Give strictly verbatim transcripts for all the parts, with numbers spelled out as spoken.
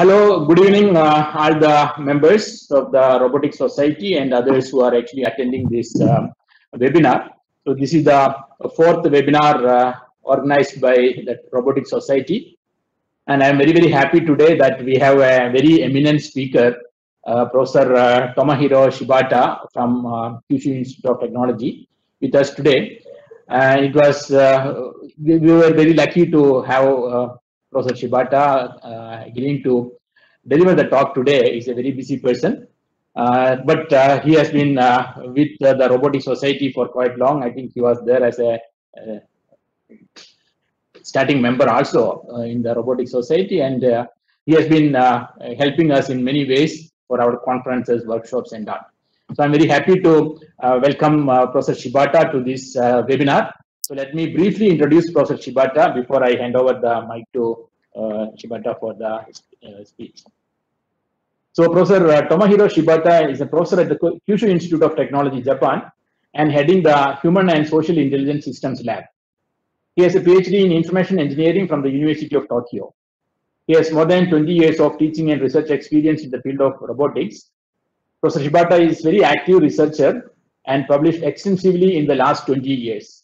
Hello, good evening, uh, all the members of the Robotics Society and others who are actually attending this um, webinar. So this is the fourth webinar uh, organized by the Robotics Society, and I am very very happy today that we have a very eminent speaker, uh, Professor uh, Tomohiro Shibata from uh, Kyushu Institute of Technology, with us today. And uh, it was uh, we were very lucky to have. Uh, Professor Shibata uh, agreeing to deliver the talk today. Is a very busy person, uh, but uh, he has been uh, with uh, the Robotics Society for quite long. I think he was there as a uh, starting member also uh, in the Robotics Society, and uh, he has been uh, helping us in many ways for our conferences, workshops, and all. So I'm very happy to uh, welcome uh, Professor Shibata to this uh, webinar. So let me briefly introduce Professor Shibata before I hand over the mic to uh, Shibata for the uh, speech. So Professor uh, Tomohiro Shibata is a professor at the Kyushu Institute of Technology, Japan, and heading the Human and Social Intelligence Systems Lab. He has a PhD in Information Engineering from the University of Tokyo. He has more than twenty years of teaching and research experience in the field of robotics. Professor Shibata is very active researcher and published extensively in the last twenty years.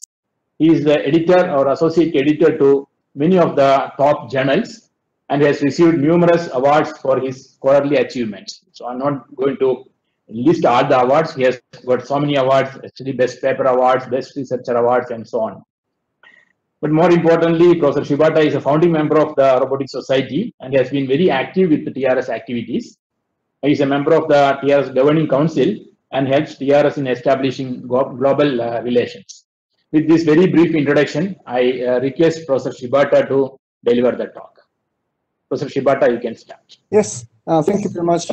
He is the editor or associate editor to many of the top journals, and has received numerous awards for his scholarly achievements. So I'm not going to list all the awards. He has got so many awards, actually best paper awards, best researcher awards, and so on. But more importantly, Professor Shibata is a founding member of the Robotics Society and has been very active with the T R S activities. He is a member of the T R S Governing Council and helps T R S in establishing global uh, relations. With this very brief introduction, I uh, request Professor Shibata to deliver the talk. Professor Shibata, you can start. Yes, uh, thank you very much.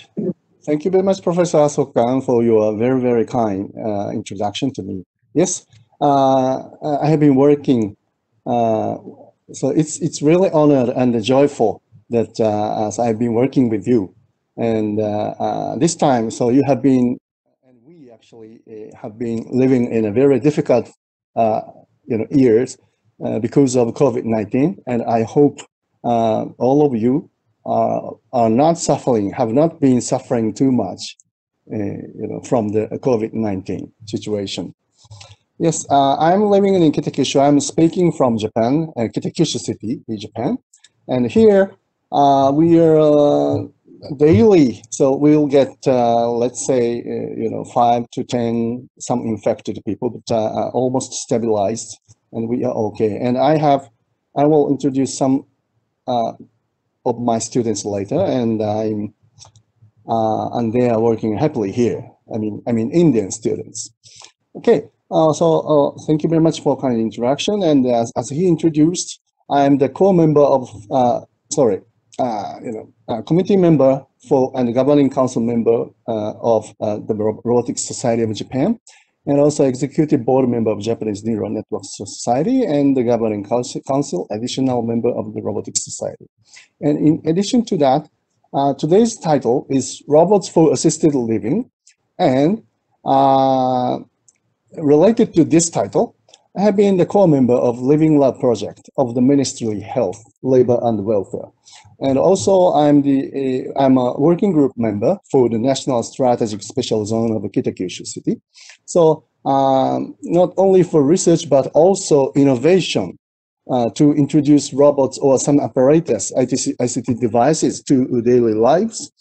Thank you very much, Professor Asokan, for your very, very kind uh, introduction to me. Yes, uh, I have been working, uh, so it's it's really honored and joyful that uh, as I've been working with you, and uh, uh, this time, so you have been, and we actually uh, have been living in a very difficult. Uh, you know, years uh, because of COVID nineteen, and I hope uh, all of you are, are not suffering, have not been suffering too much, uh, you know, from the COVID nineteen situation. Yes, uh, I'm living in Kitakyushu. I'm speaking from Japan, uh, Kitakyushu City, Japan, and here uh, we are uh, daily. So we'll get, uh, let's say, uh, you know, five to ten some infected people, but uh, are almost stabilized, and we are okay. And I have, I will introduce some uh, of my students later, and I'm, uh, and they are working happily here. I mean, I mean, Indian students. Okay. Uh, so uh, thank you very much for kind interaction. And as, as he introduced, I am the co-member of. Uh, sorry. Uh, you know, uh, committee member for and governing council member uh, of uh, the Robotics Society of Japan, and also executive board member of Japanese Neural Networks Society and the governing council, council additional member of the Robotics Society. And in addition to that, uh, today's title is Robots for Assisted Living, and uh, related to this title, I have been the co-member of Living Lab project of the Ministry of Health, Labor and Welfare. And also I'm the uh, I'm a working group member for the National Strategic Special Zone of Kitakyushu City. So um, not only for research but also innovation uh, to introduce robots or some apparatus, I C T devices to daily lives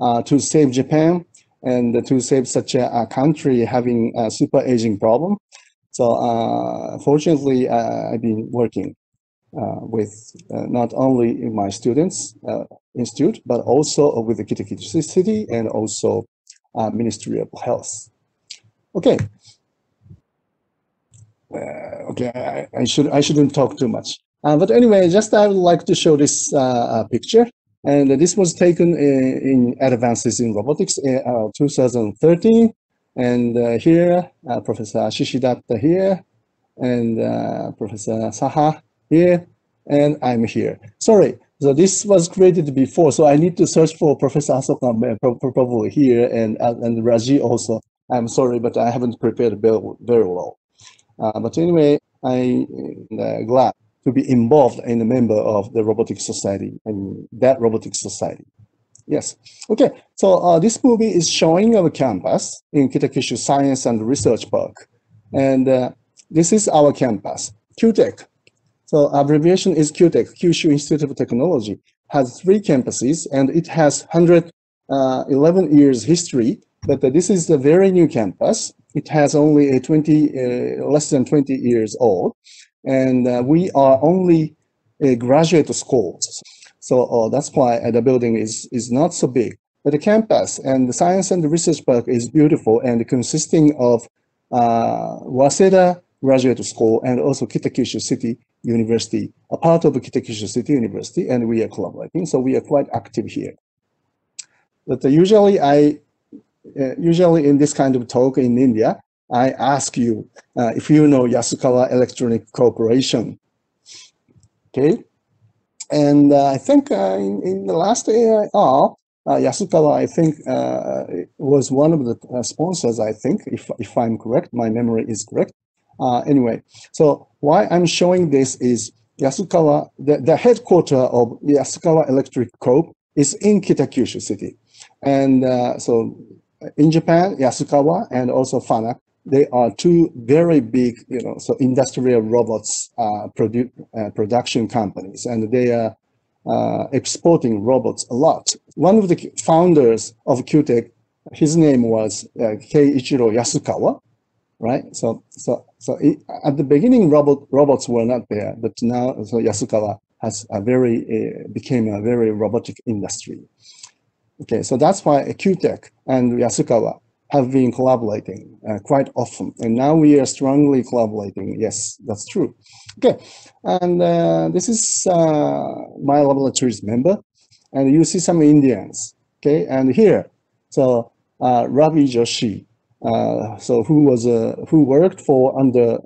uh, to save Japan and to save such a, a country having a super aging problem. So uh, fortunately, uh, I've been working. Uh, with uh, not only my students uh, institute, but also with the Kitakyushu City and also uh, Ministry of Health. Okay. Uh, okay, I, I should I shouldn't talk too much. Uh, but anyway, just I would like to show this uh, picture, and this was taken in, in Advances in Robotics in uh, two thousand thirteen, and uh, here uh, Professor Ashish Dutta here, and uh, Professor Saha. Here, and I'm here. Sorry, so this was created before, so I need to search for Professor Asokan probably here, and and Raji also. I'm sorry, but I haven't prepared very, very well. Uh, but anyway, I'm uh, glad to be involved in a member of the Robotics Society, and that Robotics Society. Yes. Okay. So uh, this movie is showing our campus in Kitakyushu Science and Research Park. And uh, this is our campus, Q TEC. So abbreviation is Q TEC, Kyushu Institute of Technology, has three campuses, and it has one hundred eleven years history. But uh, this is a very new campus. It has only a twenty, uh, less than twenty years old. And uh, we are only a graduate school. So uh, that's why uh, the building is, is not so big. But the campus and the Science and the Research Park is beautiful and consisting of uh, Waseda Graduate School and also Kitakyushu City University, a part of Kitakyushu City University, and we are collaborating. So we are quite active here. But uh, usually, I, uh, usually in this kind of talk in India, I ask you uh, if you know Yasukawa Electric Corporation. Okay. And uh, I think uh, in, in the last A I R, uh, Yasukawa, I think, uh, was one of the uh, sponsors, I think, if, if I'm correct, my memory is correct. Uh, anyway, so why I'm showing this is Yasukawa, the, the headquarter of Yasukawa Electric Corp is in Kitakyushu City. And uh, so in Japan, Yasukawa and also FANUC, they are two very big, you know, so industrial robots uh, produ uh, production companies, and they are uh, exporting robots a lot. One of the founders of Q TEC, his name was uh, Keiichiro Yasukawa, right? So, so, so it, at the beginning, robot robots were not there, but now, so Yasukawa has a very uh, became a very robotic industry. Okay, so that's why Q TEC and Yasukawa have been collaborating uh, quite often, and now we are strongly collaborating. Yes, that's true. Okay, and uh, this is uh, my laboratory's member, and you see some Indians. Okay, and here, so uh, Ravi Joshi, uh, so who was uh, who worked for under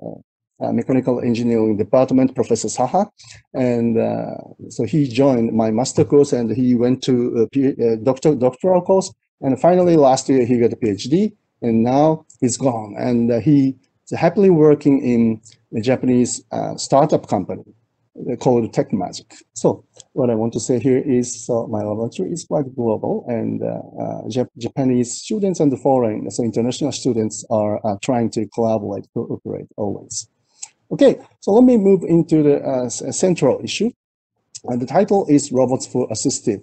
uh, mechanical engineering department, Professor Saha, and uh, so he joined my master course, and he went to a doctor doctoral course. And finally, last year, he got a PhD, and now he's gone. And uh, he's happily working in a Japanese uh, startup company called TechMagic. So what I want to say here is uh, my laboratory is quite global, and uh, uh, Jap Japanese students and the foreign, so international students are uh, trying to collaborate, cooperate always. Okay, so let me move into the uh, central issue. And the title is Robots for Assistive,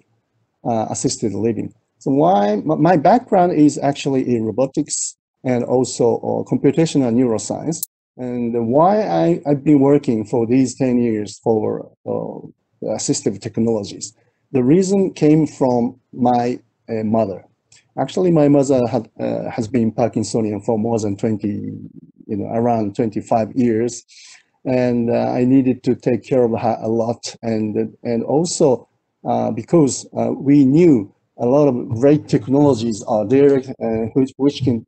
uh, Assisted Living. So why my background is actually in robotics and also uh, computational neuroscience, and why I, I've been working for these ten years for uh, assistive technologies. The reason came from my uh, mother. Actually, my mother had, uh, has been Parkinsonian for more than twenty, you know, around twenty-five years, and uh, I needed to take care of her a lot, and and also uh, because uh, we knew a lot of great technologies are there uh, which, which can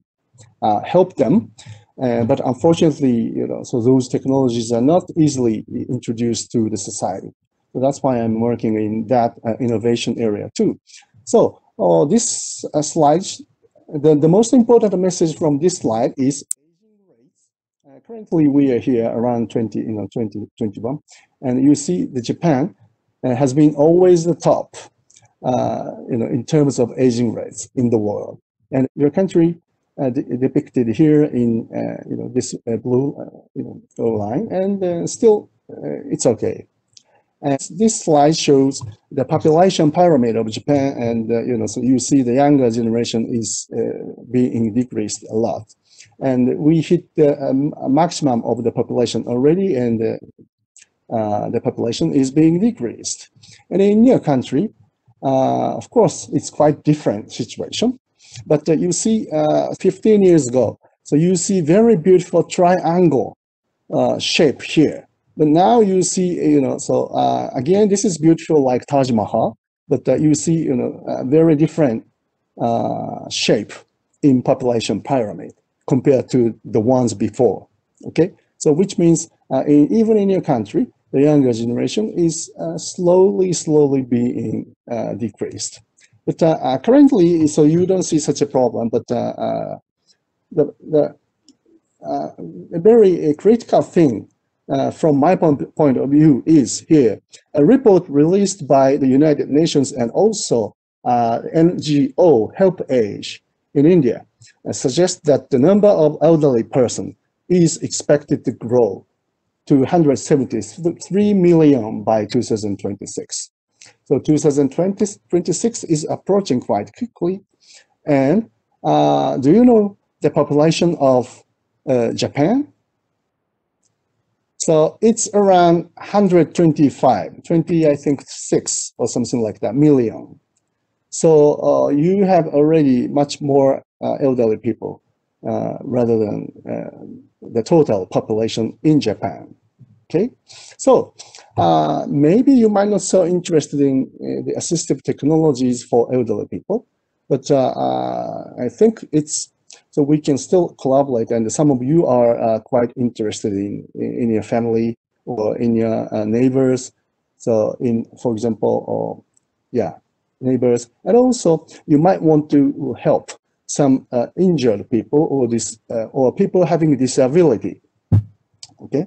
uh, help them. Uh, but unfortunately, you know, so those technologies are not easily introduced to the society. So that's why I'm working in that uh, innovation area too. So uh, this uh, slide, the, the most important message from this slide is uh, currently we are here around twenty, you know, twenty twenty-one, and you see that Japan uh, has been always the top. Uh, you know, in terms of aging rates in the world, and your country uh, de depicted here in uh, you know this uh, blue uh, you know, line, and uh, still uh, it's okay. And this slide shows the population pyramid of Japan, and uh, you know, so you see the younger generation is uh, being decreased a lot, and we hit the um, maximum of the population already, and uh, uh, the population is being decreased. And in your country. Uh, of course, it's quite different situation, but uh, you see uh, fifteen years ago, so you see very beautiful triangle uh, shape here. But now you see, you know, so uh, again, this is beautiful like Taj Mahal, but uh, you see, you know, a very different uh, shape in population pyramid compared to the ones before, okay? So which means uh, in, even in your country, the younger generation is uh, slowly, slowly being uh, decreased. But uh, uh, currently, so you don't see such a problem, but uh, uh, the, the uh, a very uh, critical thing uh, from my point of view is here, a report released by the United Nations and also uh, N G O Help Age in India suggests that the number of elderly persons is expected to grow to one hundred seventy-three million by two thousand twenty-six. So two thousand twenty-six is approaching quite quickly. And uh, do you know the population of uh, Japan? So it's around one hundred twenty-five, twenty, I think six or something like that, million. So uh, you have already much more uh, elderly people uh, rather than uh, the total population in Japan. Okay, so uh, maybe you might not be so interested in uh, the assistive technologies for elderly people, but uh, uh, I think it's so we can still collaborate, and some of you are uh, quite interested in, in your family or in your uh, neighbors. So in, for example, or yeah, neighbors, and also you might want to help some uh, injured people or this uh, or people having disability. Okay.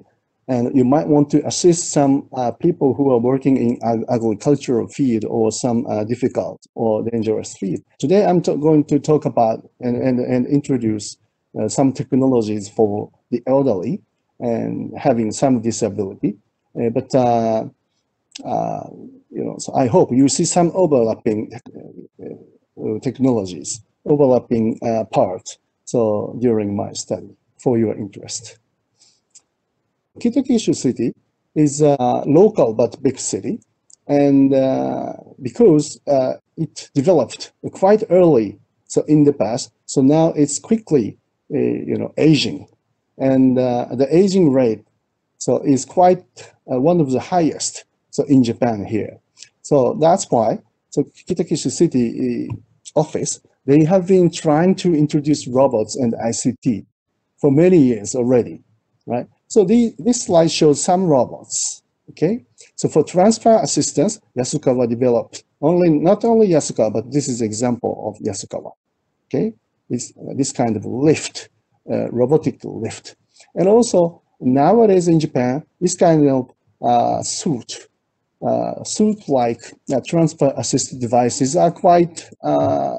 And you might want to assist some uh, people who are working in ag agricultural field or some uh, difficult or dangerous field. Today, I'm to going to talk about and, and, and introduce uh, some technologies for the elderly and having some disability. Uh, but, uh, uh, you know, so I hope you see some overlapping uh, technologies, overlapping uh, parts. So during my study for your interest. Kitakyushu City is a local but big city, and uh, because uh, it developed quite early, so in the past, so now it's quickly, uh, you know, aging, and uh, the aging rate so is quite uh, one of the highest so in Japan here. So that's why so Kitakyushu City office, they have been trying to introduce robots and I C T for many years already, right? So the, this slide shows some robots, okay? So for transfer assistance, Yasukawa developed only, not only Yasukawa, but this is an example of Yasukawa, okay? This, this kind of lift, uh, robotic lift. And also nowadays in Japan, this kind of uh, suit, uh, suit-like uh, transfer assisted devices are quite uh,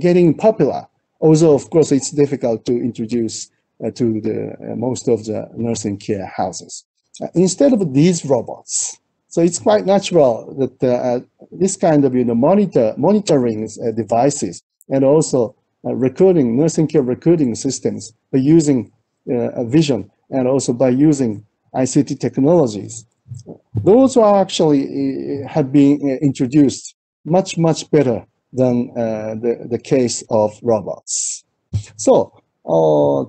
getting popular. Although of course it's difficult to introduce Uh, to the uh, most of the nursing care houses. Uh, instead of these robots, so it's quite natural that uh, this kind of, you know, monitor monitoring uh, devices and also uh, recording nursing care recording systems by using uh, vision and also by using I C T technologies. Those are actually uh, have been introduced much, much better than uh, the, the case of robots. So, uh,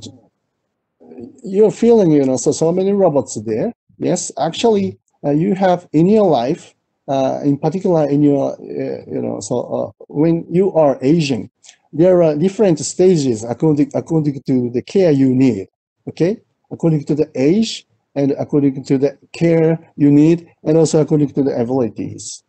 you're feeling, you know, so, so many robots there. Yes, actually, uh, you have in your life, uh, in particular in your, uh, you know, so uh, when you are aging, there are different stages according, according to the care you need, okay? According to the age and according to the care you need and also according to the abilities,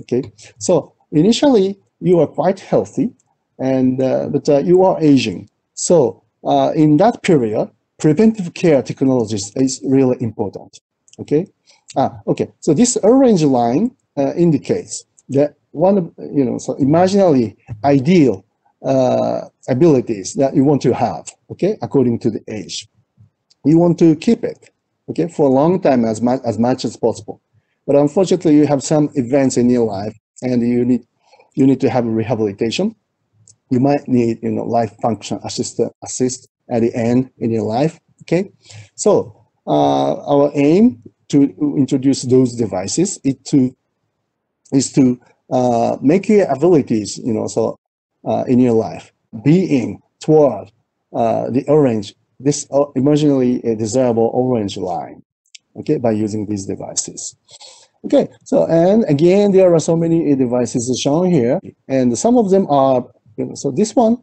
okay? So initially, you are quite healthy, and uh, but uh, you are aging. So uh, in that period, preventive care technologies is really important, okay? Ah, okay, so this orange line uh, indicates that one of, you know, so imaginary ideal uh, abilities that you want to have, okay, according to the age. You want to keep it, okay, for a long time as much as, much as possible. But unfortunately, you have some events in your life and you need, you need to have rehabilitation. You might need, you know, life function assist, assist at the end in your life, okay? So uh, our aim to introduce those devices is to, is to uh, make your abilities, you know, so uh, in your life, being toward uh, the orange, this emotionally desirable orange line, okay, by using these devices. Okay, so, and again, there are so many devices shown here, and some of them are, you know, so this one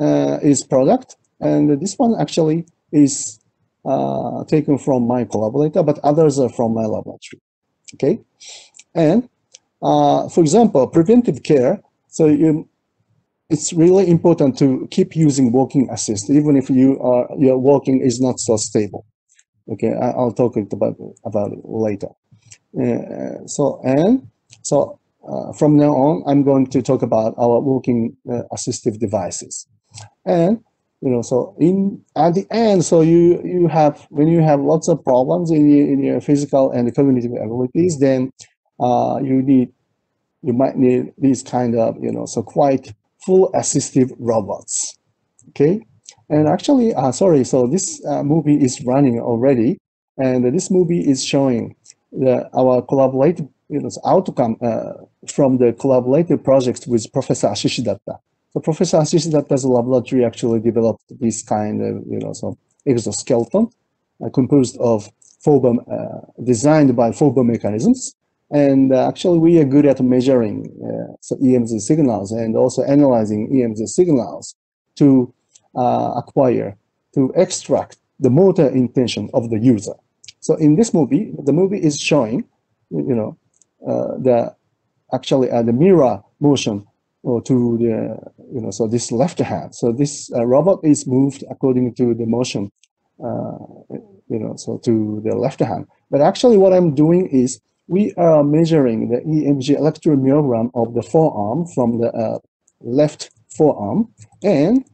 uh, is product, and this one actually is uh, taken from my collaborator, but others are from my laboratory, okay? And uh, for example, preventive care, so you, it's really important to keep using walking assist, even if you are, your walking is not so stable, okay? I, I'll talk about, about it later. Uh, so, and so uh, from now on, I'm going to talk about our walking uh, assistive devices. And, you know, so in at the end, so you, you have, when you have lots of problems in your, in your physical and cognitive abilities, then uh, you need, you might need these kind of, you know, so quite full assistive robots, okay? And actually, uh, sorry, so this uh, movie is running already, and this movie is showing the, our collaborative you know, outcome uh, from the collaborative project with Professor Ashish Dutta. So Professor Ashish Dutta's laboratory actually developed this kind of you know, so exoskeleton uh, composed of Phobo, uh, designed by Phobo mechanisms. And uh, actually, we are good at measuring uh, so E M G signals and also analyzing E M G signals to uh, acquire, to extract the motor intention of the user. So in this movie, the movie is showing, you know, uh, the actually uh, the mirror motion or to the, you know, so this left hand. So this uh, robot is moved according to the motion, uh, you know, so to the left hand. But actually, what I'm doing is, we are measuring the E M G electromyogram of the forearm from the uh, left forearm and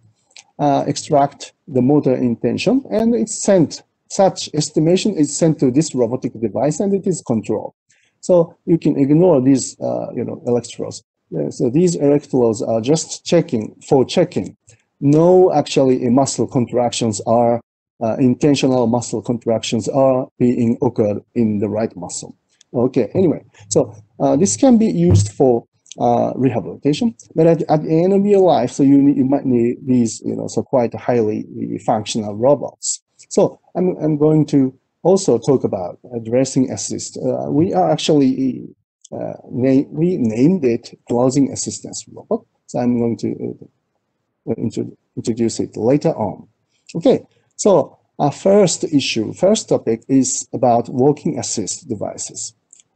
uh, extract the motor intention, and it's sent, such estimation is sent to this robotic device and it is controlled. So you can ignore these uh, you know, electrodes. So these electrodes are just checking for checking. No actually muscle contractions are, uh, intentional muscle contractions are being occurred in the right muscle. Okay, anyway, so uh, this can be used for uh, rehabilitation, but at, at the end of your life, so you, need, you might need these, you know, so quite highly functional robots. So I'm, I'm going to also talk about dressing assist. Uh, we are actually, uh, na we named it dressing assistance robot. So I'm going to uh, intro introduce it later on. Okay, so our first issue, first topic is about walking assist devices.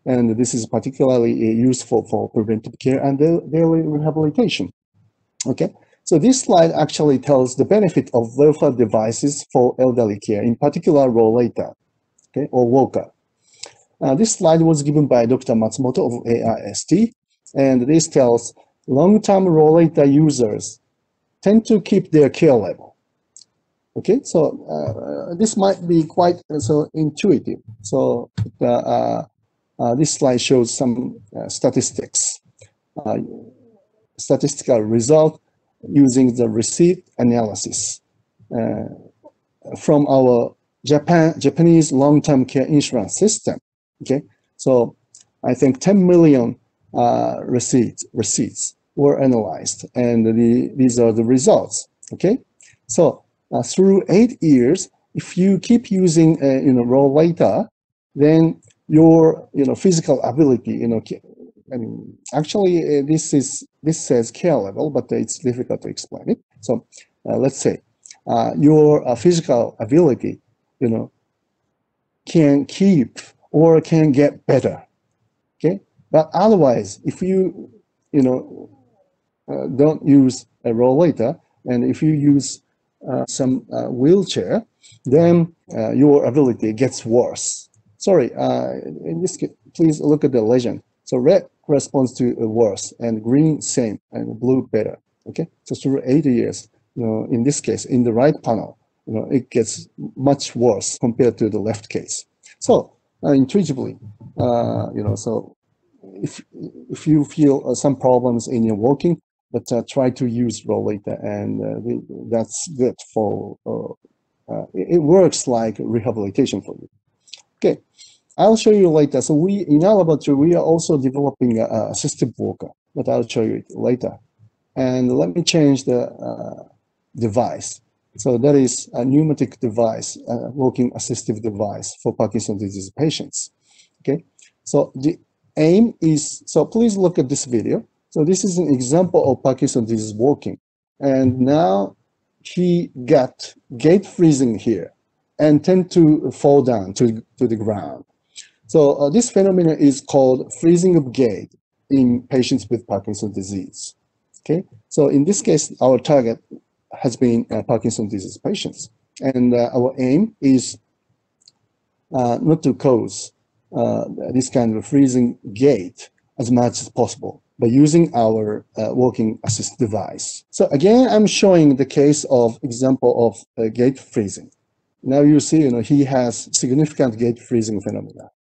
And this is particularly useful for preventive care and daily rehabilitation. Okay, so this slide actually tells the benefit of welfare devices for elderly care, in particular rollator, okay, or walker. Uh, this slide was given by Doctor Matsumoto of A I S T, and this tells long-term rollator users tend to keep their care level. Okay, so uh, this might be quite uh, so intuitive. So uh, uh, Uh, this slide shows some uh, statistics, uh, statistical result using the receipt analysis uh, from our Japan, Japanese long-term care insurance system. Okay, so I think ten million uh, receipts receipts were analyzed, and the, these are the results. Okay, so uh, through eight years, if you keep using a, you know rollator, then your you know physical ability, you know I mean actually uh, this is this says care level, but it's difficult to explain it. So uh, let's say uh, your uh, physical ability you know can keep or can get better. Okay, but otherwise if you you know uh, don't use a rollator, and if you use uh, some uh, wheelchair, then uh, your ability gets worse. Sorry, uh, in this case, please look at the legend. So red corresponds to worse, and green same, and blue better. Okay, so through eight years, you know, in this case, in the right panel, you know, it gets much worse compared to the left case. So uh, intuitively, uh, you know, so if if you feel uh, some problems in your walking, but uh, try to use rollator, and uh, that's good for. Uh, uh, it, it works like rehabilitation for you. Okay, I'll show you later. So we, in our laboratory, we are also developing an assistive walker, but I'll show you it later. And let me change the uh, device. So that is a pneumatic device, a walking assistive device for Parkinson's disease patients. Okay, so the aim is, so please look at this video. So this is an example of Parkinson's disease walking. And now he got gate freezing here and tend to fall down to, to the ground. So uh, this phenomenon is called freezing of gait in patients with Parkinson's disease. Okay, so in this case, our target has been uh, Parkinson's disease patients, and uh, our aim is uh, not to cause uh, this kind of freezing gait as much as possible by using our uh, walking assist device. So again, I'm showing the case of example of uh, gate freezing. Now you see, you know, he has significant gate freezing phenomena.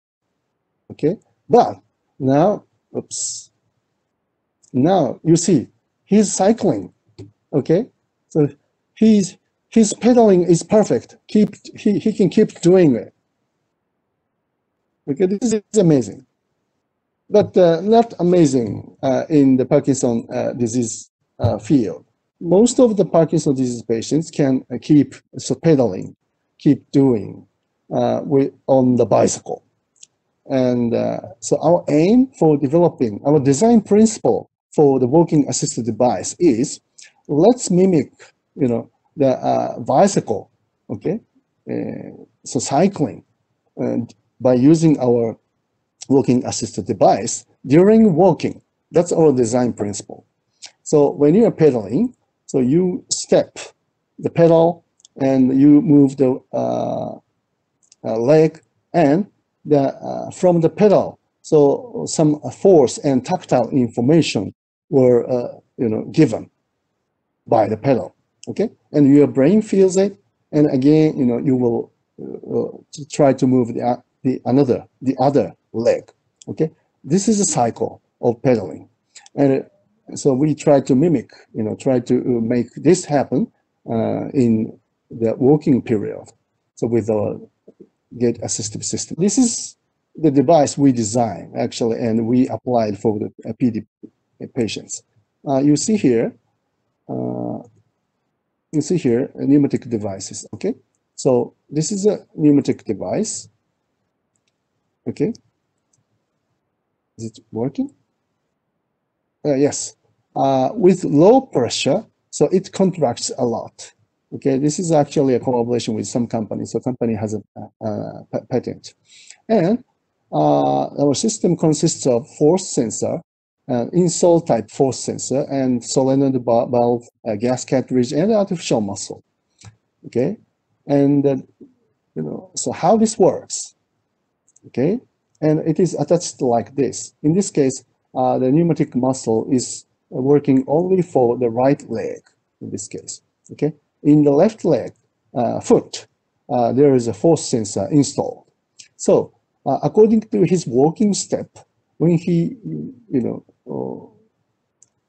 Okay, but now, oops, now you see he's cycling. Okay, so he's his pedaling is perfect. Keep he he can keep doing it. Okay, this is amazing. But uh, not amazing uh, in the Parkinson's uh, disease uh, field. Most of the Parkinson's disease patients can uh, keep so pedaling, keep doing uh, with, on the bicycle. And uh, so our aim for developing, our design principle for the walking assisted device is, let's mimic, you know, the uh, bicycle, okay? Uh, so cycling, and by using our walking assisted device during walking. That's our design principle. So when you are pedaling, so you step the pedal and you move the uh, uh, leg and the, uh, from the pedal, so some force and tactile information were uh, you know, given by the pedal, okay? And your brain feels it, and again, you know, you will uh, try to move the, uh, the another, the other leg, okay? This is a cycle of pedaling. And uh, so we try to mimic, you know, try to make this happen uh, in the walking period, so with our gait assistive system. This is the device we designed, actually, and we applied for the uh, P D patients. Uh, you see here, uh, you see here, uh, pneumatic devices, okay? So this is a pneumatic device, okay? Is it working? Uh, yes. Uh, with low pressure, so it contracts a lot. Okay, this is actually a collaboration with some company. So company has a, a, a patent. And uh, our system consists of force sensor, uh, insole type force sensor, and solenoid valve, uh, gas cartridge, and artificial muscle. Okay, and uh, you know, so how this works? Okay. And it is attached like this. In this case, uh, the pneumatic muscle is working only for the right leg, in this case, okay? In the left leg, uh, foot, uh, there is a force sensor installed. So, uh, according to his walking step, when he, you know, uh,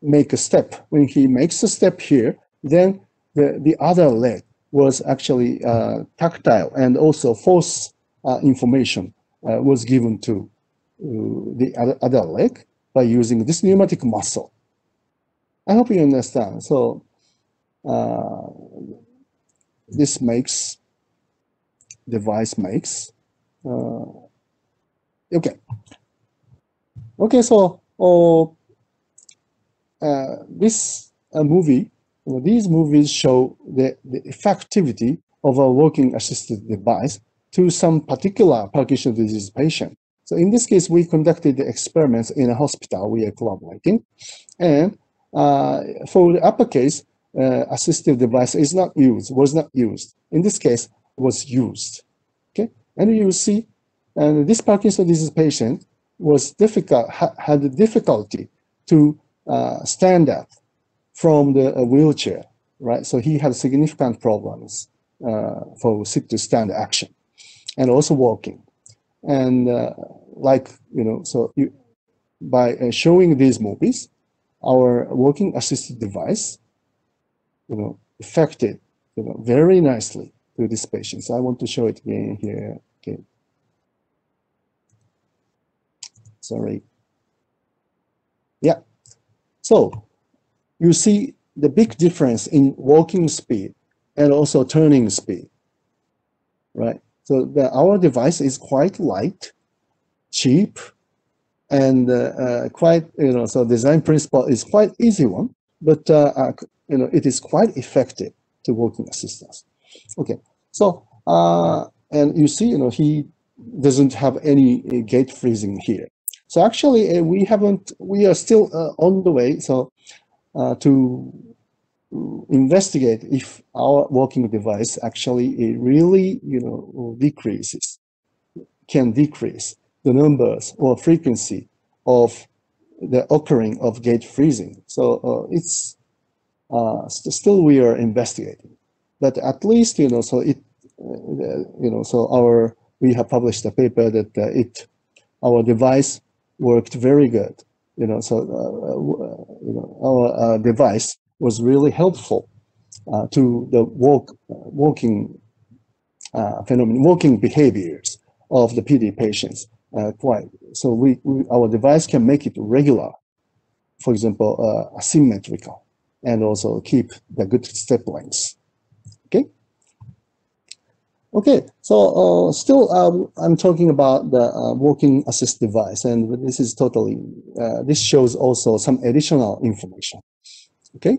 make a step, when he makes a step here, then the, the other leg was actually uh, tactile, and also force uh, information Uh, was given to uh, the other, other leg by using this pneumatic muscle. I hope you understand. So uh, this makes, device makes, uh, okay. Okay, so uh, uh, this uh, movie, you know, these movies show the, the effectivity of a walking assisted device to some particular Parkinson's disease patient. So in this case, we conducted the experiments in a hospital we are collaborating. And uh, for the upper case, uh, assistive device is not used, was not used. In this case, was used, okay? And you see, and this Parkinson's disease patient was difficult, ha had difficulty to uh, stand up from the uh, wheelchair, right? So he had significant problems uh, for sit-to-stand action, and also walking. And uh, like, you know, so you, by uh, showing these movies, our walking assisted device, you know, affected, you know, very nicely to this patient. So I want to show it again here, okay. Sorry. Yeah, so you see the big difference in walking speed and also turning speed, right? So the, our device is quite light, cheap, and uh, uh, quite, you know, so design principle is quite easy one, but, uh, uh, you know, it is quite effective to walking assistance. Okay, so, uh, and you see, you know, he doesn't have any uh, gate freezing here. So actually, uh, we haven't, we are still uh, on the way, so uh, to investigate if our walking device actually it really, you know, decreases, can decrease the numbers or frequency of the occurring of gauge freezing. So uh, it's uh, st still we are investigating, but at least you know. So it, uh, you know, so our we have published a paper that uh, it our device worked very good. You know, so uh, you know, our uh, device was really helpful uh, to the walk uh, walking uh, phenomenon, walking behaviors of the P D patients. Uh, quite so we, we our device can make it regular, for example, uh, asymmetrical, and also keep the good step lengths. Okay. Okay. So uh, still, um, I'm talking about the uh, walking assist device, and this is totally. Uh, this shows also some additional information. Okay.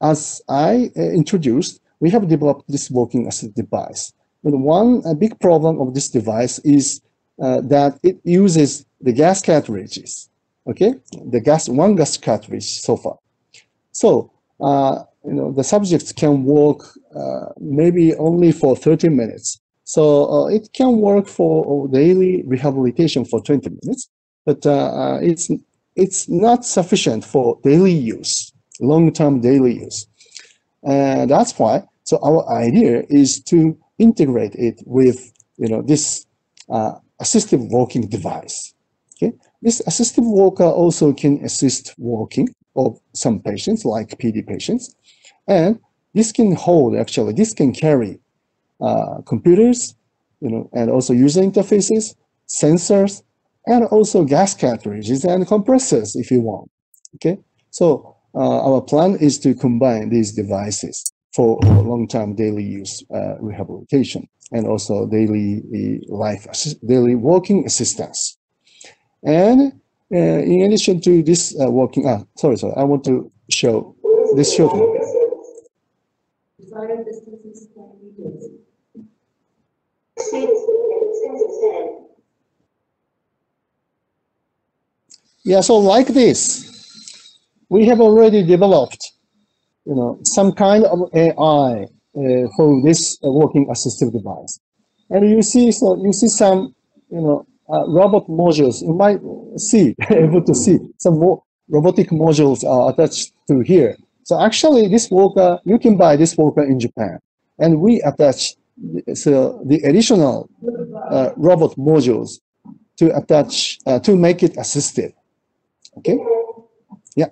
As I uh, introduced, we have developed this walking assist device, but one a big problem of this device is. Uh, that it uses the gas cartridges, okay? The gas, one gas cartridge so far. So, uh, you know, the subjects can walk uh, maybe only for thirty minutes. So uh, it can work for daily rehabilitation for twenty minutes, but uh, it's, it's not sufficient for daily use, long-term daily use. And that's why, so our idea is to integrate it with, you know, this, uh, assistive walking device. Okay, this assistive walker also can assist walking of some patients, like P D patients, and this can hold actually. This can carry uh, computers, you know, and also user interfaces, sensors, and also gas cartridges and compressors if you want. Okay, so uh, our plan is to combine these devices for long-term daily use uh, rehabilitation. And also daily life, daily walking assistance. And uh, in addition to this uh, walking, ah, sorry, sorry, I want to show this short one. Yeah, so like this, we have already developed, you know, some kind of A I. Uh, for this uh, walking assistive device, and you see, so you see some, you know, uh, robot modules. You might see, able to see some more robotic modules are attached to here. So actually, this walker, you can buy this walker in Japan, and we attach the, so the additional uh, robot modules to attach uh, to make it assistive. Okay, yeah,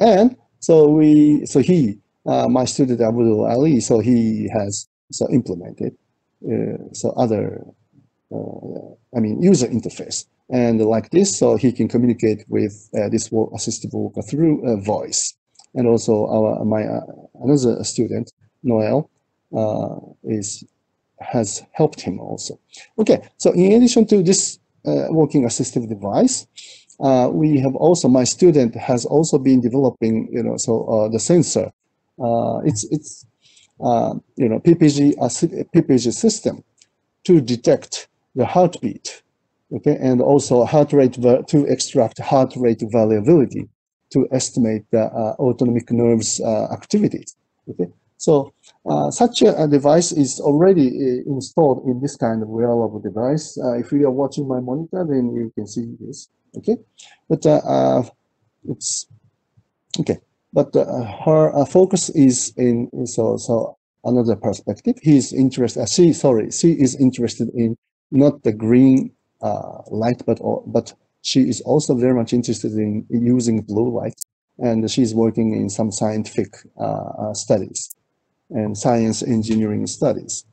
and so we, so he. Uh, my student Abdul Ali, so he has so implemented uh, so other, uh, I mean, user interface, and like this, so he can communicate with uh, this walk, assistive walker through uh, voice, and also our my uh, another student Noel uh, is has helped him also. Okay, so in addition to this uh, walking assistive device. Uh, we have also my student has also been developing, you know, so uh, the sensor. Uh, it's it's uh, you know P P G uh, P P G system to detect the heartbeat, okay, and also heart rate to extract heart rate variability to estimate the uh, autonomic nerves uh, activities. Okay, so uh, such a, a device is already uh, installed in this kind of wearable device. Uh, if you are watching my monitor, then you can see this. Okay, but uh, uh, it's okay. But uh, her uh, focus is in so so another perspective. He's interested. Uh, she sorry, she is interested in not the green uh, light, but or, but she is also very much interested in using blue light, and she's working in some scientific uh, uh, studies and science engineering studies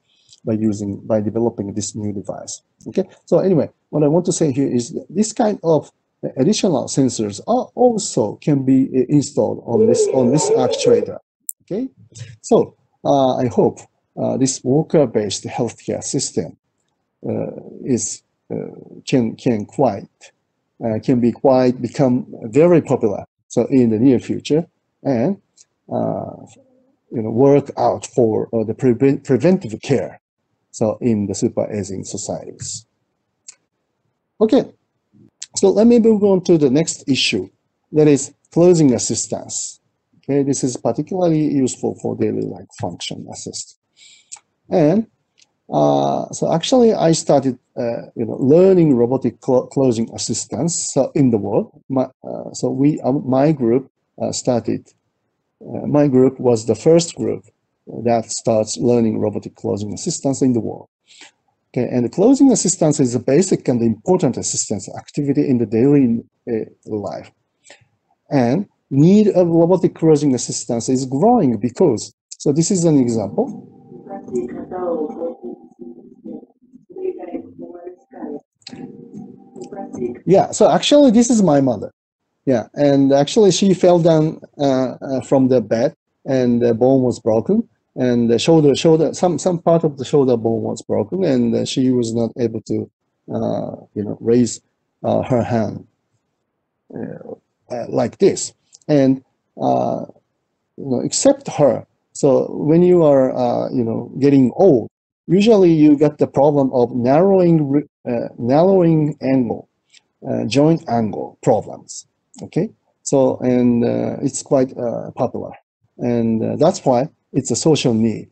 by using by developing this new device. Okay. So anyway, what I want to say here is this kind of. Additional sensors are also can be installed on this on this actuator. Okay, so uh, I hope uh, this worker-based healthcare system uh, is uh, can can quite uh, can be quite become very popular. So in the near future, and uh, you know work out for uh, the pre preventive care. So in the super aging societies. Okay. So let me move on to the next issue, that is closing assistance. Okay, this is particularly useful for daily life function assist. And Uh, so actually, I started, uh, you know, learning robotic cl closing assistance uh, in the world. My, uh, so we, uh, my group uh, started. Uh, my group was the first group that starts learning robotic closing assistance in the world. Okay, and the closing assistance is a basic and important assistance activity in the daily uh, life. And need of robotic closing assistance is growing because. So this is an example. Yeah, so actually this is my mother. Yeah, and actually she fell down uh, uh, from the bed and the bone was broken, and the shoulder, shoulder, some, some part of the shoulder bone was broken, and uh, she was not able to, uh, you know, raise uh, her hand uh, uh, like this. And, uh, you know, except her. So when you are, uh, you know, getting old, usually you get the problem of narrowing, uh, narrowing angle, uh, joint angle problems. Okay, so and uh, it's quite uh, popular, and uh, that's why it's a social need.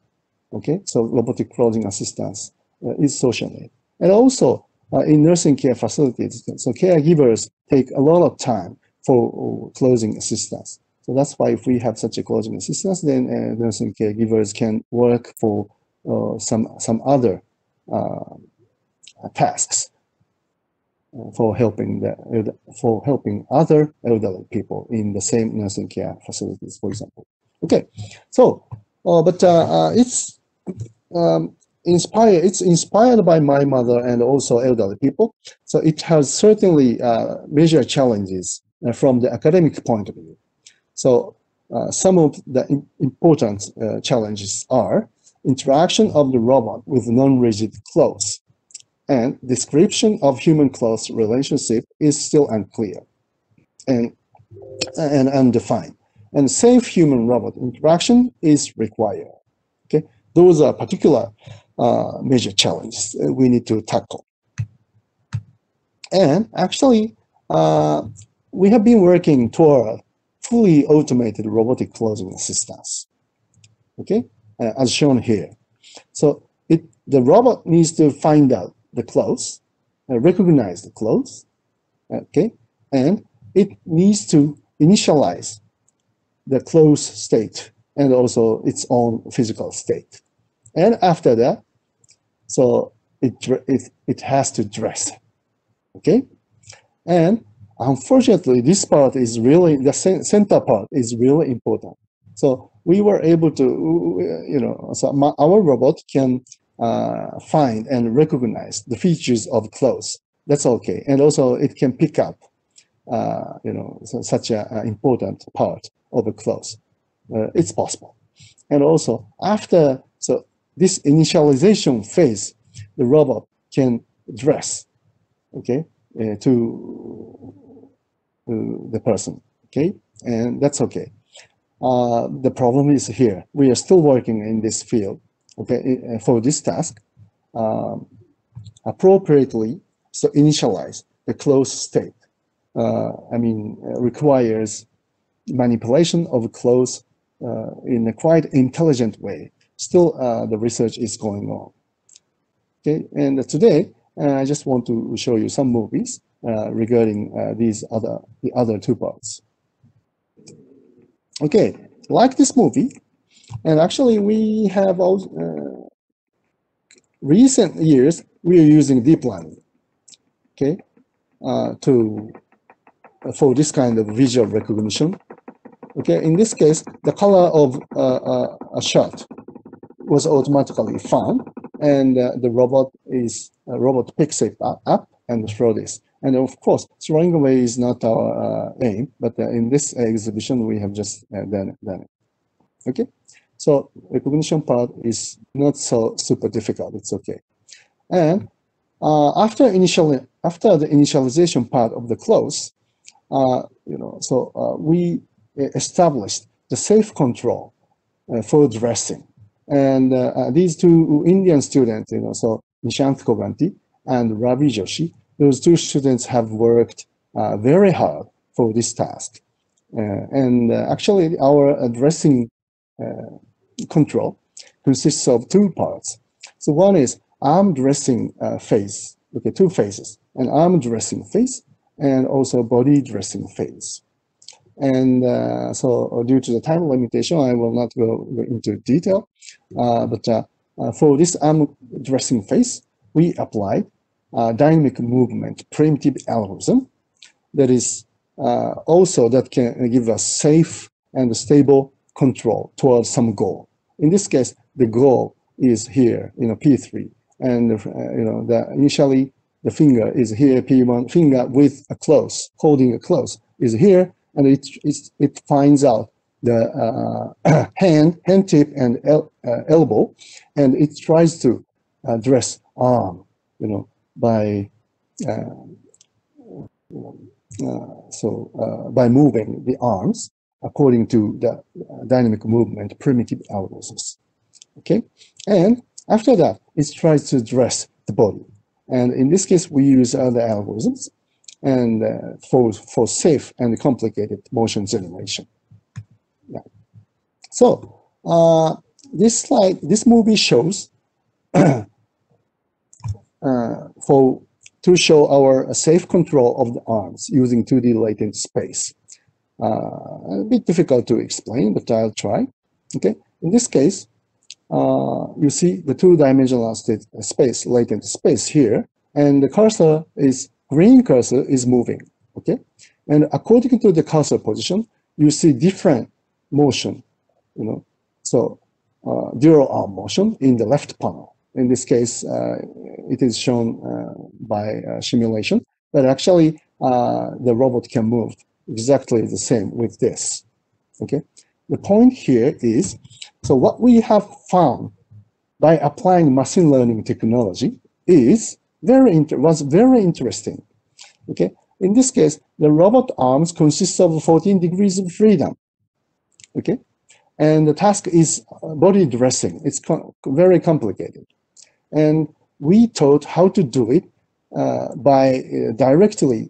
Okay, so robotic closing assistance uh, is social need, and also uh, in nursing care facilities, so caregivers take a lot of time for closing assistance. So that's why if we have such a closing assistance, then uh, nursing caregivers can work for uh, some some other uh, tasks for helping the for helping other elderly people in the same nursing care facilities, for example. Okay, so uh, but uh, uh, it's um, inspired. It's inspired by my mother and also elderly people. So it has certainly uh, major challenges uh, from the academic point of view. So uh, some of the important uh, challenges are interaction of the robot with non-rigid clothes, and description of human-clothes relationship is still unclear and, and undefined. And safe human-robot interaction is required. Okay, those are particular uh, major challenges we need to tackle. And actually, uh, we have been working toward fully automated robotic closing assistance, okay, uh, as shown here. So it, the robot needs to find out the clothes, uh, recognize the clothes, okay, and it needs to initialize the clothes state and also its own physical state. And after that, so it, it, it has to dress, okay? And unfortunately, this part is really, the center part is really important. So we were able to, you know, so my, our robot can uh, find and recognize the features of clothes. That's okay. And also it can pick up, uh, you know, so such an important part of a clothes. Uh, it's possible. And also after, so this initialization phase, the robot can dress, okay, uh, to... to the person, okay, and that's okay. Uh, the problem is here. We are still working in this field, okay, for this task, um, appropriately. So initialize the closed state. Uh, I mean, uh, requires manipulation of clothes uh, in a quite intelligent way. Still, uh, the research is going on. Okay, and today uh, I just want to show you some movies Uh, regarding uh, these other the other two parts. Okay, like this movie, and actually we have all uh, recent years we are using deep learning, okay, uh, to for this kind of visual recognition. Okay, in this case, the color of uh, uh, a shirt was automatically found, and uh, the robot is uh, robot picks it up and throws this. And of course, throwing away is not our uh, aim, but uh, in this uh, exhibition, we have just uh, done, done it. Okay, so recognition part is not so super difficult. It's okay. And uh, after initial, after the initialization part of the clothes, uh, you know, so uh, we established the safe control uh, for dressing. And uh, uh, these two Indian students, you know, so Nishant Koganti and Ravi Joshi. Those two students have worked uh, very hard for this task, uh, and uh, actually our dressing uh, control consists of two parts. So one is arm dressing uh, phase, okay, two phases, an arm dressing phase and also body dressing phase. And uh, so due to the time limitation, I will not go into detail, uh, but uh, uh, for this arm dressing phase, we applied uh, dynamic movement primitive algorithm that is uh, also that can give us safe and stable control towards some goal. In this case, the goal is here, you know, P three, and uh, you know, the, initially the finger is here, P one, finger with a close, holding a close is here, and it, it, it finds out the uh, hand, hand tip and el uh, elbow, and it tries to uh, dress arm, you know, by, uh, uh, so uh, by moving the arms according to the uh, dynamic movement primitive algorithms. Okay, and after that, it tries to dress the body. And in this case, we use other algorithms and uh, for, for safe and complicated motion generation. Yeah. So uh, this slide, this movie shows uh, for to show our uh, safe control of the arms using two D latent space. Uh, a bit difficult to explain, but I'll try. Okay, in this case, Uh, you see the two-dimensional space, latent space here, and the cursor is, green cursor is moving, okay? And according to the cursor position, you see different motion, you know? So, uh, dual arm motion in the left panel. In this case, uh, it is shown uh, by uh, simulation, but actually uh, the robot can move exactly the same with this, okay? The point here is, so what we have found by applying machine learning technology is very inter was very interesting. Okay, in this case, the robot arms consist of fourteen degrees of freedom. Okay, and the task is body dressing. It's co very complicated, and we taught how to do it uh, by uh, directly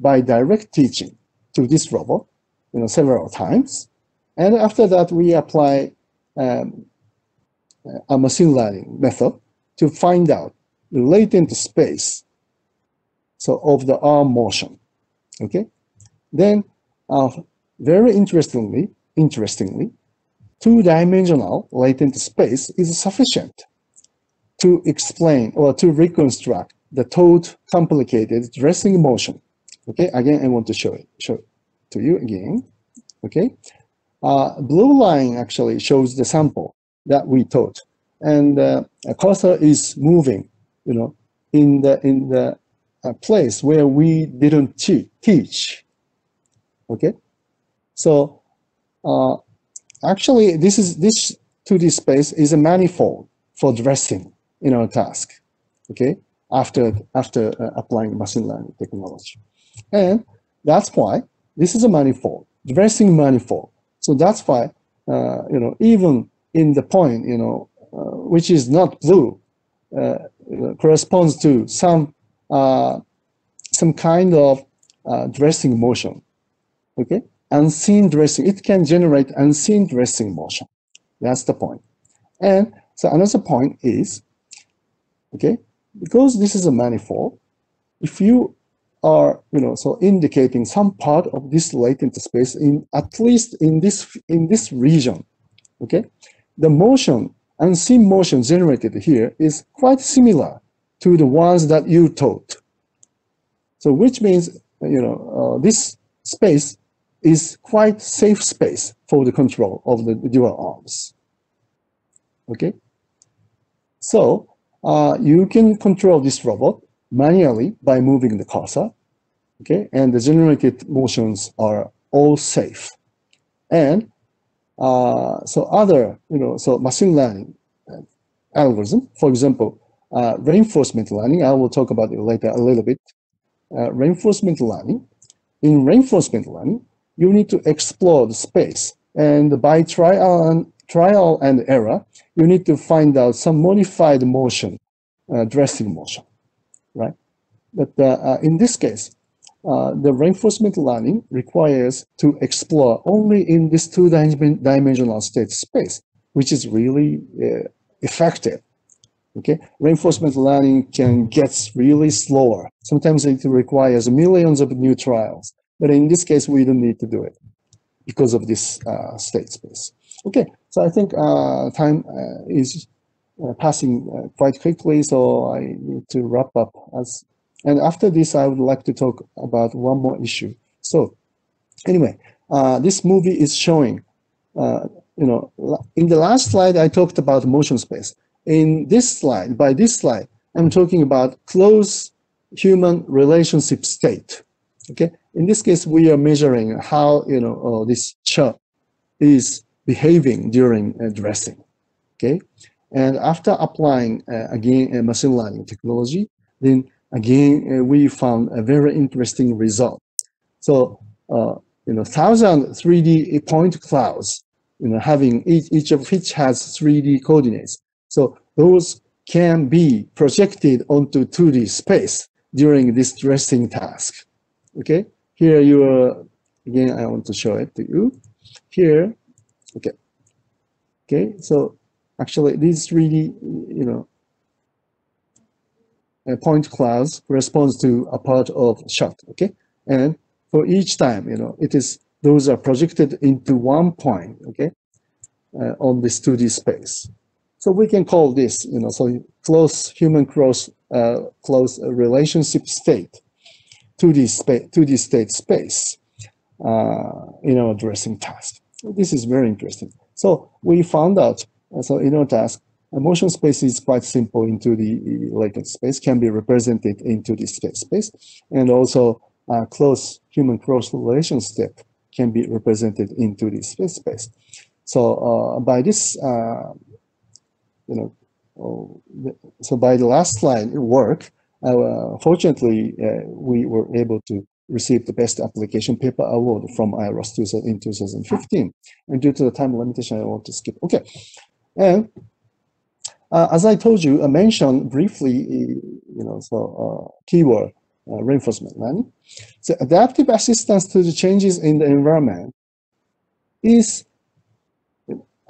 by direct teaching to this robot, you know, several times. And after that, we apply um, a machine learning method to find out the latent space, so of the arm motion. Okay, then uh, very interestingly, interestingly, two-dimensional latent space is sufficient to explain or to reconstruct the total complicated dressing motion. Okay, again, I want to show it show it to you again. Okay. Uh, blue line actually shows the sample that we taught, and uh, a cursor is moving, you know, in the in the uh, place where we didn't te teach. Okay, so uh, actually, this is this two D space is a manifold for dressing in our task. Okay, after after uh, applying machine learning technology, and that's why this is a manifold, dressing manifold. So that's why, uh, you know, even in the point, you know, uh, which is not blue, uh, corresponds to some uh, some kind of uh, dressing motion, okay? Unseen dressing, it can generate unseen dressing motion. That's the point. And so another point is, okay, because this is a manifold, if you are, you know, so indicating some part of this latent space in at least in this in this region, okay, the motion, unseen motion generated here is quite similar to the ones that you taught. So which means, you know, uh, this space is quite safe space for the control of the dual arms. Okay, so uh, you can control this robot manually by moving the cursor, okay, and the generated motions are all safe. And uh, so other, you know, so machine learning algorithm, for example, uh, reinforcement learning, I will talk about it later a little bit, uh, reinforcement learning. In reinforcement learning, you need to explore the space, and by trial and, trial and error, you need to find out some modified motion, uh, dressing motion. Right, but uh, uh, in this case, uh, the reinforcement learning requires to explore only in this two-dimensional state space, which is really uh, effective Okay, reinforcement learning can get really slower. Sometimes it requires millions of new trials, but in this case, we don't need to do it because of this uh, state space. Okay, so I think uh, time uh, is uh, passing uh, quite quickly, so I need to wrap up. As and after this, I would like to talk about one more issue. So, anyway, uh, this movie is showing. Uh, you know, in the last slide, I talked about motion space. In this slide, by this slide, I'm talking about close human relationship state. Okay. In this case, we are measuring how you know uh, this child is behaving during uh, dressing. Okay. And after applying uh, again uh, machine learning technology, then again uh, we found a very interesting result. So uh, you know, thousand three D point clouds, you know, having each each of which has three D coordinates. So those can be projected onto two D space during this dressing task. Okay, here you are, again, I want to show it to you. Here, okay. Okay, so actually these three D, you know, uh, point clouds corresponds to a part of shot, okay? And for each time, you know, it is, those are projected into one point, okay, uh, on this two D space. So we can call this, you know, so close human close uh, close relationship state, two D space, two D state space, uh, in our dressing task. This is very interesting. So we found out, so in our task, a motion space is quite simple in two D latent space, can be represented in two D state space, and also uh, close human close relationship can be represented in two D space space. So uh, by this. Uh, You know, so by the last slide work, uh, fortunately, uh, we were able to receive the Best Application Paper Award from I R O S in two thousand fifteen. And due to the time limitation, I want to skip. Okay. And uh, as I told you, I mentioned briefly, you know, so uh, keyword uh, reinforcement learning. So adaptive assistance to the changes in the environment is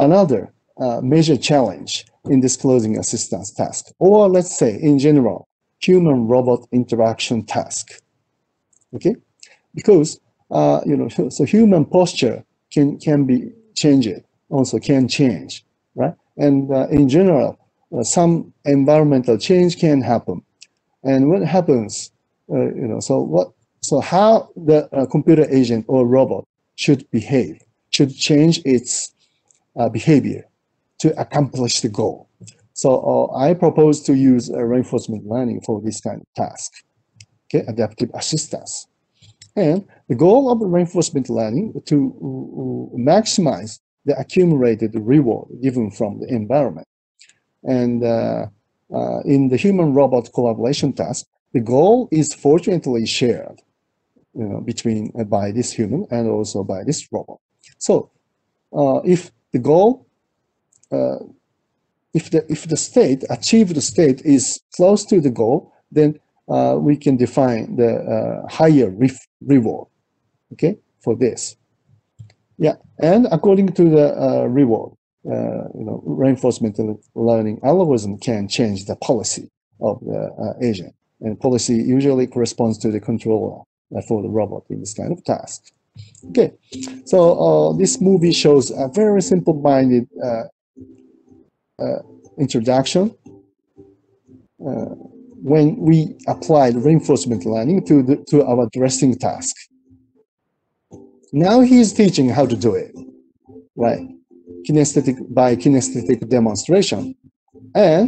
another uh, major challenge in this closing assistance task, or let's say in general, human-robot interaction task, okay? Because, uh, you know, so human posture can, can be changed, also can change, right? And uh, in general, uh, some environmental change can happen. And what happens, uh, you know, so what, so how the uh, computer agent or robot should behave, should change its uh, behavior to accomplish the goal. So uh, I propose to use uh, reinforcement learning for this kind of task, okay, adaptive assistance. And the goal of reinforcement learning to uh, maximize the accumulated reward given from the environment. And uh, uh, in the human-robot collaboration task, the goal is fortunately shared, you know, between uh, by this human and also by this robot. So uh, if the goal Uh, if the if the state achieved state is close to the goal, then uh, we can define the uh, higher reward, okay, for this. Yeah, and according to the uh, reward, uh, you know, reinforcement learning algorithm can change the policy of the uh, agent, and policy usually corresponds to the controller uh, for the robot in this kind of task. Okay, so uh, this movie shows a very simple-minded. Uh, Uh, introduction uh, when we applied reinforcement learning to the, to our dressing task. Now he is teaching how to do it, right? Kinesthetic by kinesthetic demonstration, and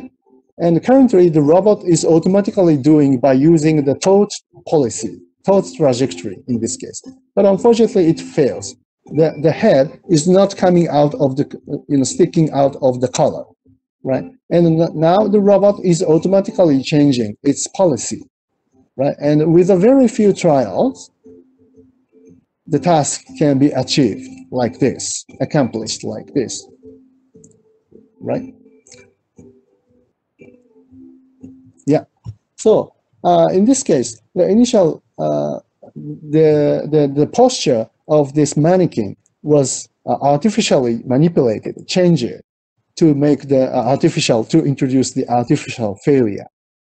and currently the robot is automatically doing by using the thought policy, thought trajectory in this case. But unfortunately, it fails. The the head is not coming out of the you know sticking out of the collar. Right, and now the robot is automatically changing its policy, right? And with a very few trials, the task can be achieved like this, accomplished like this, right? Yeah. So uh, in this case, the initial uh, the the the posture of this mannequin was uh, artificially manipulated, changed to make the artificial, to introduce the artificial failure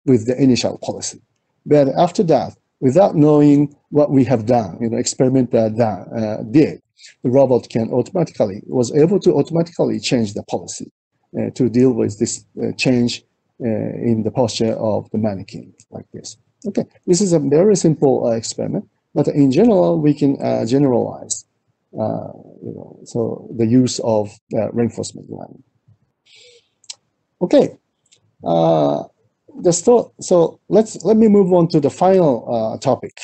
with the initial policy. But after that, without knowing what we have done, you know, experimenter done, uh, did, the robot can automatically, was able to automatically change the policy uh, to deal with this uh, change uh, in the posture of the mannequin like this. Okay, this is a very simple uh, experiment, but in general, we can uh, generalize, uh, you know, so the use of uh, reinforcement learning. Okay, uh, the sto so let's, let me move on to the final uh, topic.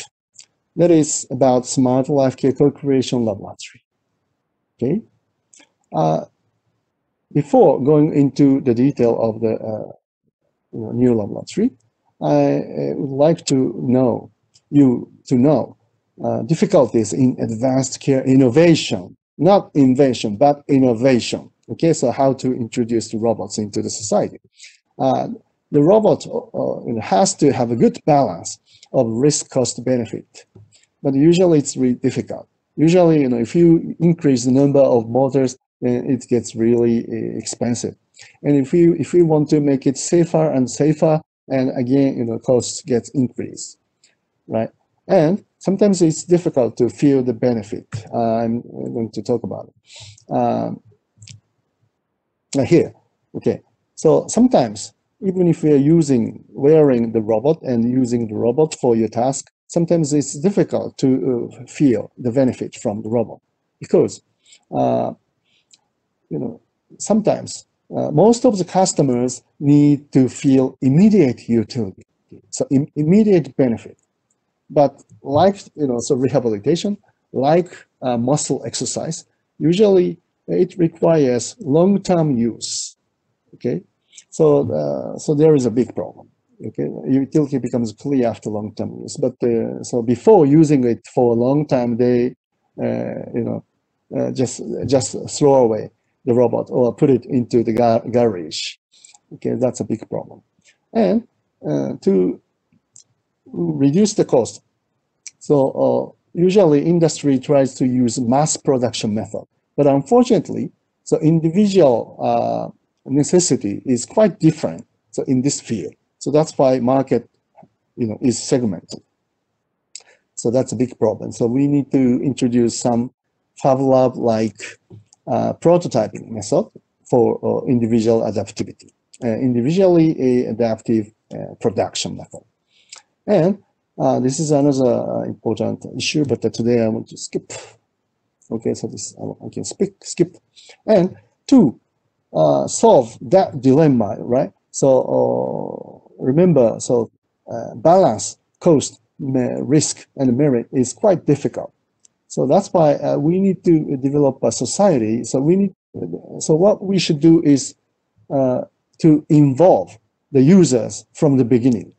That is about Smart Life Care Co-Creation Laboratory. Okay. Uh, before going into the detail of the uh, you know, new laboratory, I uh, would like to know you to know uh, difficulties in advanced care innovation, not invention, but innovation. Okay, so how to introduce the robots into the society. Uh, the robot uh, has to have a good balance of risk-cost benefit. But usually it's really difficult. Usually, you know, if you increase the number of motors, then it gets really expensive. And if you if you want to make it safer and safer, and again, you know, costs get increased, right? And sometimes it's difficult to feel the benefit. Uh, I'm going to talk about it um, here. Okay, so sometimes, even if we are using, wearing the robot and using the robot for your task, sometimes it's difficult to uh, feel the benefit from the robot because, uh, you know, sometimes uh, most of the customers need to feel immediate utility, so im immediate benefit. But like, you know, so rehabilitation, like uh, muscle exercise, usually it requires long-term use, okay? So, uh, so there is a big problem. Okay, utility becomes clear after long-term use. But uh, so before using it for a long time, they, uh, you know, uh, just just throw away the robot or put it into the gar garage. Okay, that's a big problem. And uh, to reduce the cost, so uh, usually industry tries to use mass production method. But unfortunately, so individual uh, necessity is quite different. So in this field. So that's why market, you know, is segmented. So that's a big problem. So we need to introduce some Fab Lab-like uh, prototyping method for uh, individual adaptability, uh, individually adaptive uh, production method. And uh, this is another important issue, but today I want to skip. Okay, so this I can skip, skip. And to uh, solve that dilemma, right? So. Uh, Remember, so uh, balance, cost, risk, and merit is quite difficult. So that's why uh, we need to develop a society. So we need. So what we should do is uh, to involve the users from the beginning.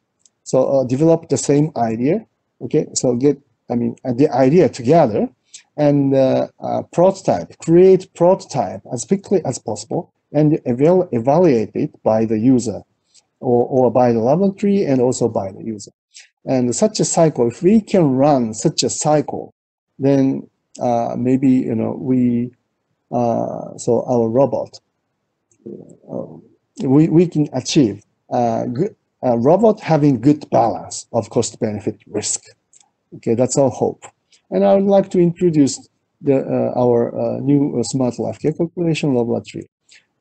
So uh, develop the same idea. Okay. So get, I mean, the idea together, and uh, uh, prototype, create prototype as quickly as possible, and evalu evaluate it by the user. Or, or by the laboratory and also by the user. And such a cycle, if we can run such a cycle, then uh, maybe, you know, we, uh, so our robot, uh, we, we can achieve a, good, a robot having good balance of cost-benefit risk. Okay, that's our hope. And I would like to introduce the, uh, our uh, new uh, Smart Life Care Co-Creation Laboratory.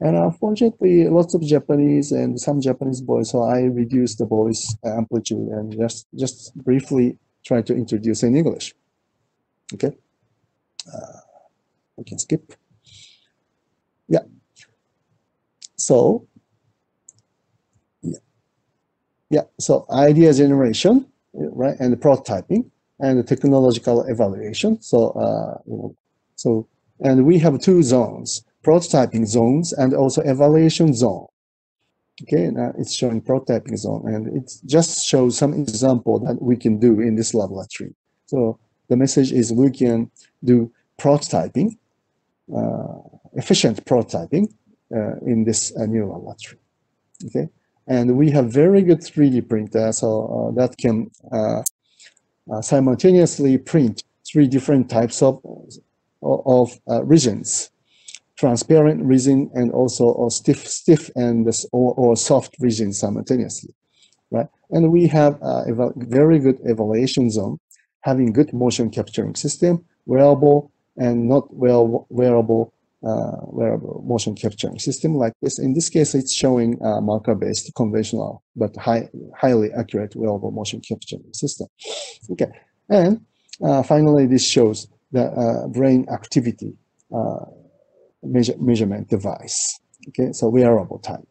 And unfortunately, lots of Japanese and some Japanese voice, so I reduced the voice amplitude and just, just briefly try to introduce in English. Okay, uh, I can skip. Yeah. So, yeah, yeah. So idea generation, right, and the prototyping and the technological evaluation. So, uh, you know, so and we have two zones. Prototyping zones and also evaluation zone. Okay, now it's showing prototyping zone, and it just shows some example that we can do in this laboratory. So the message is we can do prototyping, uh, efficient prototyping uh, in this uh, new laboratory. Okay, and we have very good three D printer, so uh, that can uh, uh, simultaneously print three different types of, of uh, regions. transparent region and also or stiff stiff and or, or soft region simultaneously, right? And we have a very good evaluation zone, having good motion capturing system, wearable and not well wearable uh, wearable motion capturing system like this. In this case, it's showing uh, marker-based conventional but high, highly accurate wearable motion capturing system. Okay, and uh, finally, this shows the uh, brain activity uh, measure, measurement device. Okay, so wearable type,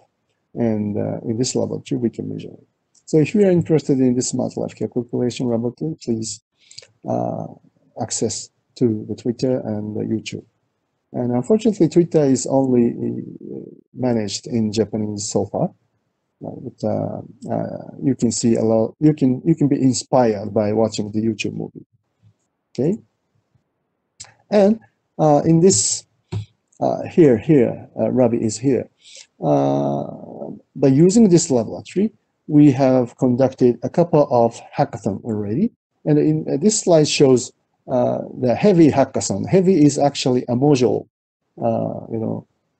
and uh, in this laboratory we can measure it. So if you are interested in this smart life care calculation laboratory, please uh, access to the Twitter and the YouTube. And unfortunately, Twitter is only managed in Japanese so far. But uh, uh, you can see a lot. You can you can be inspired by watching the YouTube movie. Okay. And uh, in this uh, here here uh, Ravi is here. Uh, by using this laboratory, we have conducted a couple of hackathons already. And in uh, this slide shows. Uh, the heavy hackathon. Heavy is actually a module, uh, you know,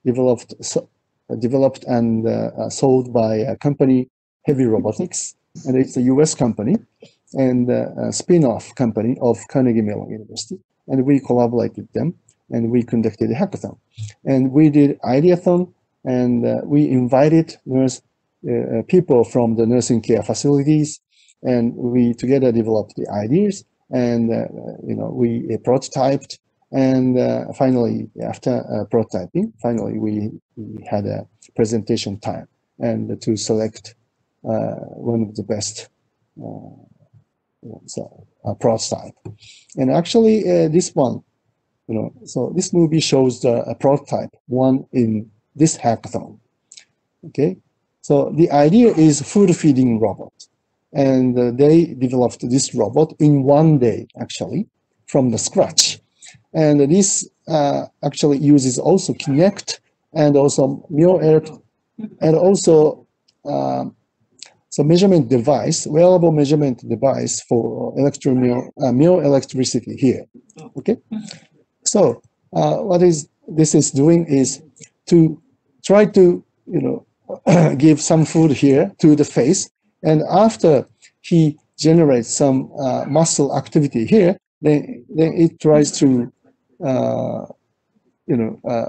developed, so, uh, developed and uh, uh, sold by a company, Heavy Robotics, and it's a U S company and uh, a spin-off company of Carnegie Mellon University. And we collaborated with them, and we conducted a hackathon, and we did ideathon, and uh, we invited nurse uh, people from the nursing care facilities, and we together developed the ideas. And uh, you know, we uh, prototyped, and uh, finally, after uh, prototyping, finally we, we had a presentation time and to select uh, one of the best uh, so, uh, prototype. And actually, uh, this one, you know, so this movie shows the a prototype one in this hackathon. Okay, so the idea is food feeding robot. And uh, they developed this robot in one day, actually, from the scratch. And this uh, actually uses also Kinect and also MioElect and also uh, so measurement device, wearable measurement device for electro uh, Mio electricity here. Okay. So uh, what is this is doing is to try to you know give some food here to the face. And after he generates some uh, muscle activity here, then, then it tries to, uh, you know, uh,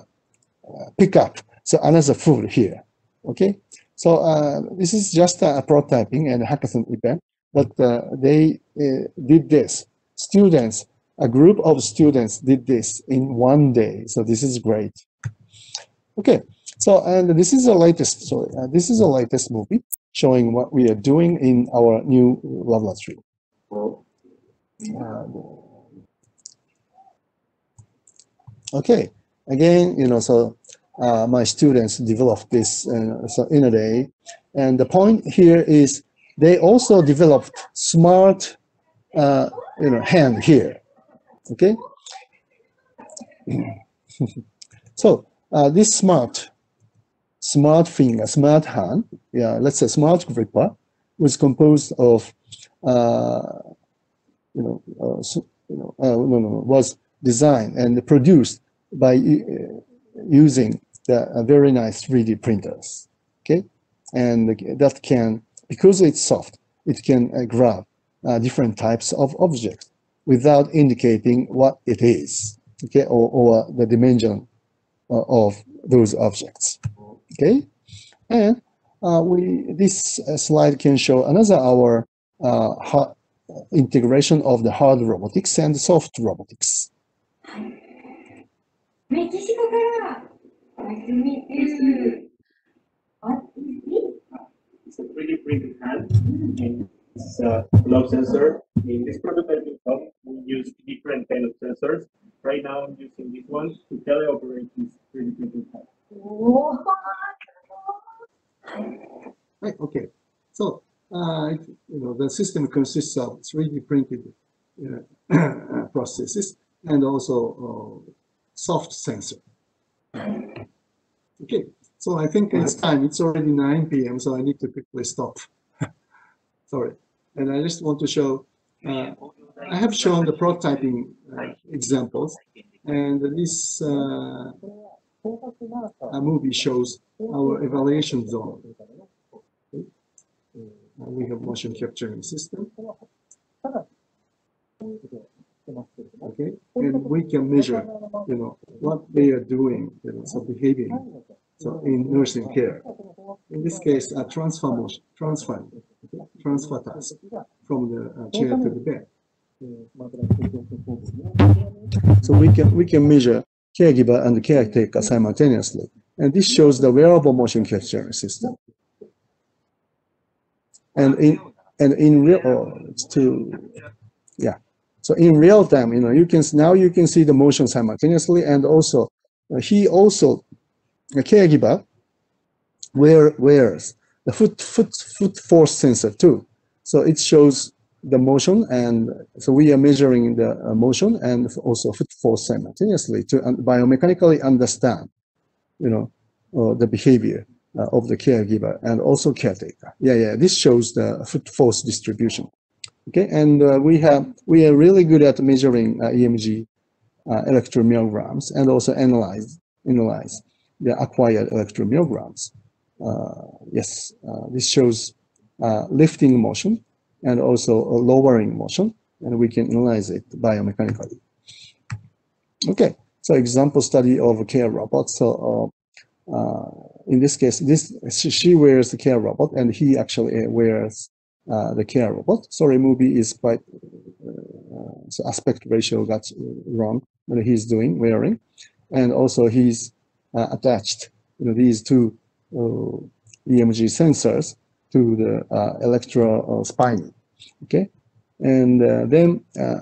pick up so another food here. Okay, so uh, this is just a, a prototyping and a hackathon event, but uh, they uh, did this. Students, a group of students did this in one day. So this is great. Okay, so and this is the latest. Sorry, uh, this is the latest movie. Showing what we are doing in our new laboratory. Uh, okay, again, you know, so uh, my students developed this uh, so in a day, and the point here is they also developed smart, uh, you know, hand here. Okay, so uh, this smart. Smart finger, smart hand, yeah, let's say smart gripper, was composed of, uh, you know, uh, so, you know uh, no, no, no, was designed and produced by uh, using the uh, very nice three D printers, okay? And that can, because it's soft, it can uh, grab uh, different types of objects without indicating what it is, okay, or, or the dimension uh, of those objects. Okay, and uh, we this uh, slide can show another our uh, hard, uh, integration of the hard robotics and soft robotics. Nice to meet you. What is this? It's a three D printed hand. It's a glove sensor. In this prototyping job, we use different kind of sensors. Right now, I'm using this one to teleoperate this three D printed hand. Right, okay, so uh, you know the system consists of three D printed uh, processes and also uh, soft sensor. Okay, so I think it's time. It's already nine P M so I need to quickly stop. Sorry, and I just want to show. Uh, I have shown the prototyping uh, examples, and this. Uh, a movie shows our evaluation zone. Okay. And we have motion capturing system. Okay, and we can measure, you know, what they are doing, you know, so behaving, so in nursing care. In this case, a transfer motion, transfer, okay, transfer task from the uh, chair to the bed. So we can we can measure caregiver and caretaker simultaneously, and this shows the wearable motion capturing system. And in and in real uh, to yeah. So in real time, you know, you can now you can see the motion simultaneously, and also uh, he also the caregiver wear, wears the foot foot foot force sensor too. So it shows the motion, and so we are measuring the uh, motion and also foot force simultaneously to un biomechanically understand, you know, uh, the behavior uh, of the caregiver and also caretaker. Yeah, yeah. This shows the foot force distribution. Okay, and uh, we have we are really good at measuring uh, E M G uh, electromyograms and also analyze analyze the acquired electromyograms. Uh, yes, uh, this shows uh, lifting motion and also a lowering motion, and we can analyze it biomechanically. Okay, so example study of care robots. So uh, uh, in this case, this she wears the care robot, and he actually wears Uh, the care robot. Sorry, movie is quite uh, so aspect ratio got wrong. What he's doing wearing, and also he's uh, attached, you know, these two uh, E M G sensors to the uh, electro uh, spine. Okay, and uh, then uh,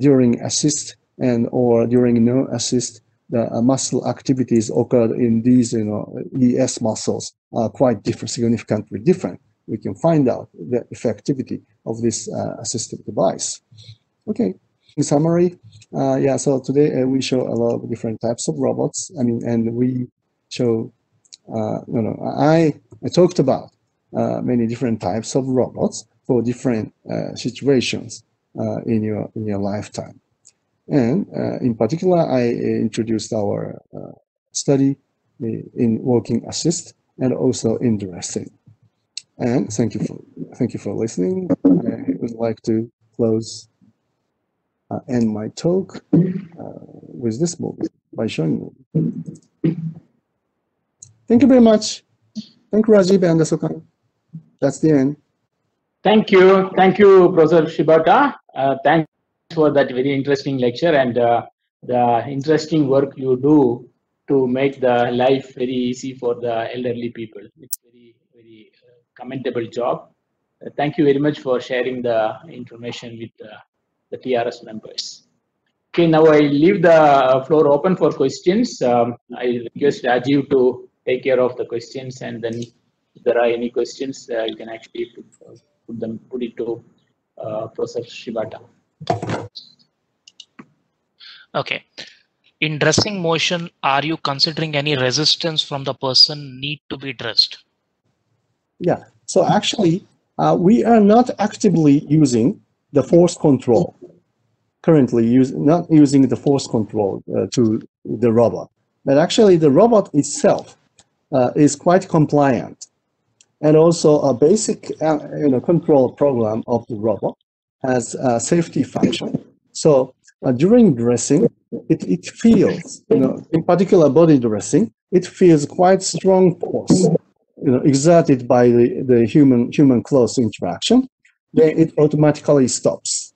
during assist and or during no assist, the uh, muscle activities occurred in these, you know, E S muscles are quite different, significantly different. We can find out the effectivity of this uh, assistive device. Okay, in summary, uh, yeah, so today uh, we show a lot of different types of robots. I mean, and we show, uh, you know, I, I talked about uh, many different types of robots for different uh, situations uh, in your in your lifetime. And uh, in particular, I introduced our uh, study in walking assist and also in dressing. And thank you for thank you for listening. I would like to close uh, end my talk uh, with this movie by showing you. Thank you very much. Thank you, Rajiv and Asokan. That's the end. Thank you, thank you, Professor Shibata. Uh, thanks for that very interesting lecture and uh, the interesting work you do to make the life very easy for the elderly people. It's very very. Commendable job. Uh, thank you very much for sharing the information with uh, the T R S members. Okay, now I leave the floor open for questions. Um, I request Rajiv to take care of the questions, and then if there are any questions, uh, you can actually put, put them put it to uh, Professor Shibata. Okay. In dressing motion, are you considering any resistance from the person need to be dressed? Yeah, so actually, uh, we are not actively using the force control, currently use, not using the force control uh, to the robot. But actually, the robot itself uh, is quite compliant. And also a basic uh, you know, control program of the robot has a safety function. So uh, during dressing, it, it feels, you know, in particular body dressing, it feels quite strong force, you know, exerted by the, the human human close interaction, then it automatically stops.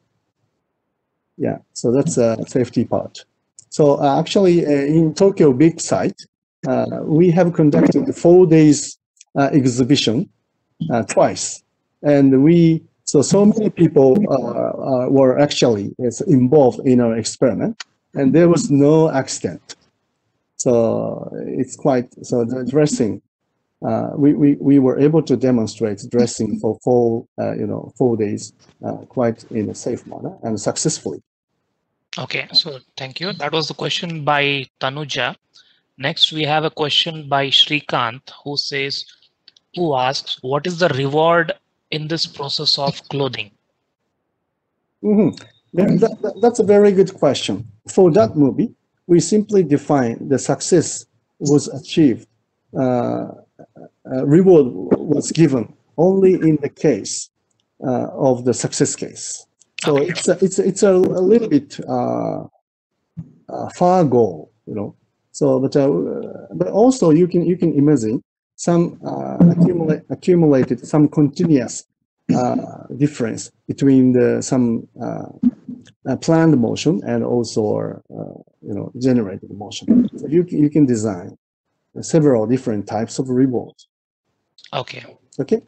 Yeah, so that's a safety part. So uh, actually, uh, in Tokyo big site, uh, we have conducted four days uh, exhibition uh, twice, and we so so many people uh, uh, were actually involved in our experiment, and there was no accident. So it's quite so the dressing. Uh, we, we, we were able to demonstrate dressing for four, uh, you know, four days uh, quite in a safe manner and successfully. Okay, so thank you. That was the question by Tanuja. Next, we have a question by Shrikant, who says, who asks, what is the reward in this process of clothing? Mm-hmm. that, that, that, that's a very good question. For that movie, we simply define the success was achieved, uh, a reward was given only in the case uh, of the success case. So it's a, it's a, it's a, a little bit uh, a far goal, you know. So, but uh, but also you can you can imagine some uh, accumulate, accumulated some continuous uh, difference between the some uh, uh, planned motion and also uh, you know generated motion. So you you can design several different types of rewards. Okay. Okay.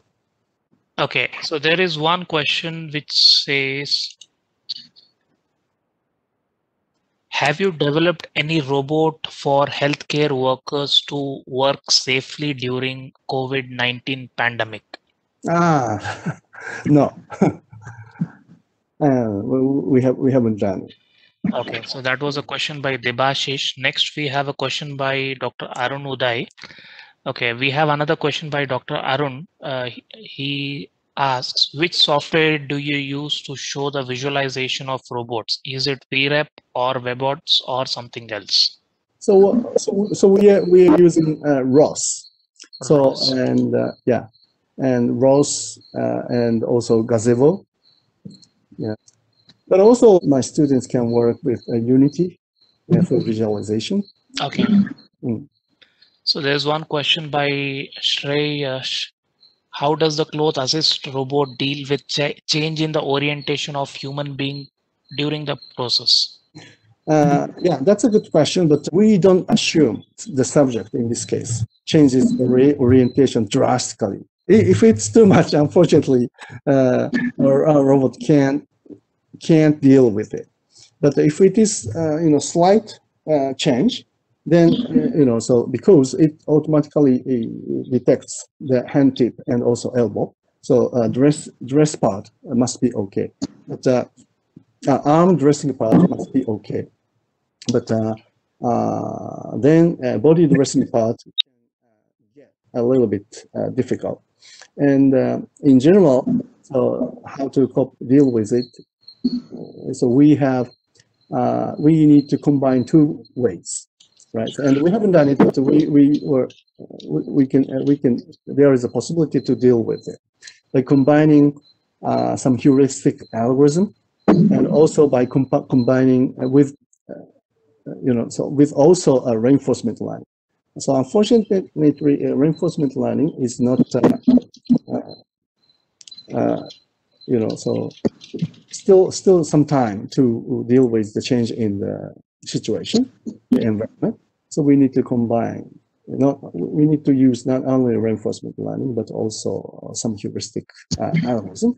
Okay. So there is one question which says, have you developed any robot for healthcare workers to work safely during COVID nineteen pandemic? Ah, no. uh, we have we haven't done it. Okay, so that was a question by Debashish. Next, we have a question by Doctor Arun Uday. Okay, we have another question by Doctor Arun. Uh, he asks, which software do you use to show the visualization of robots? Is it V REP or WebOts or something else? So, so, so we are we are using uh, ROS. So ROS. and uh, yeah, and ROS uh, and also Gazebo. Yeah, but also my students can work with uh, Unity uh, for visualization. Okay. Mm. So there's one question by Shrey. How does the cloth assist robot deal with ch change in the orientation of human being during the process? Uh, yeah, that's a good question, but we don't assume the subject in this case changes the re orientation drastically. If it's too much, unfortunately, uh, our, our robot can't can't deal with it. But if it is uh, you know slight uh, change, then you know so because it automatically detects the hand tip and also elbow, so uh, dress dress part must be okay, but uh, uh, arm dressing part must be okay, but uh, uh, then uh, body dressing part get a little bit uh, difficult, and uh, in general, so how to cope deal with it, so we have uh, we need to combine two ways. Right, and we haven't done it, but we we were we, we can uh, we can. There is a possibility to deal with it by combining uh, some heuristic algorithm, and also by comp combining uh, with uh, you know so with also a reinforcement learning. So unfortunately, uh, reinforcement learning is not uh, uh, uh, you know so still still some time to deal with the change in the situation, the environment. So we need to combine, you know, we need to use not only reinforcement learning, but also some heuristic uh, algorithm.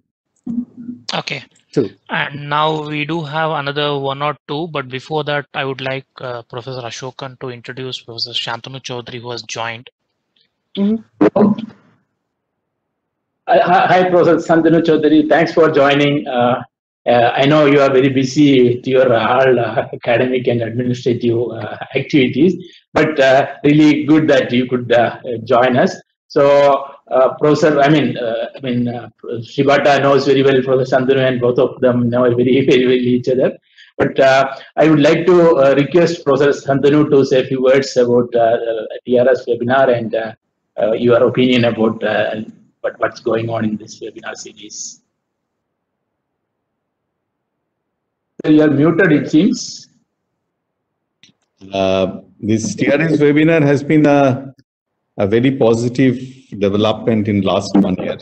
Okay. Two. And now we do have another one or two, but before that, I would like uh, Professor Asokan to introduce Professor Shantanu Chaudhuri, who has joined. Mm-hmm. Oh. Hi, hi, Professor Shantanu Chaudhuri. Thanks for joining. Uh, Uh, I know you are very busy with your all uh, academic and administrative uh, activities, but uh, really good that you could uh, join us. So, uh, Professor, I mean, uh, I mean, uh, Shibata knows very well Professor Shantanu, and both of them know very, very well each other. But uh, I would like to uh, request Professor Shantanu to say a few words about uh, the I R O S webinar and uh, uh, your opinion about uh, what, what's going on in this webinar series. You are muted, it seems. Uh, this T R S webinar has been a, a very positive development in last one year.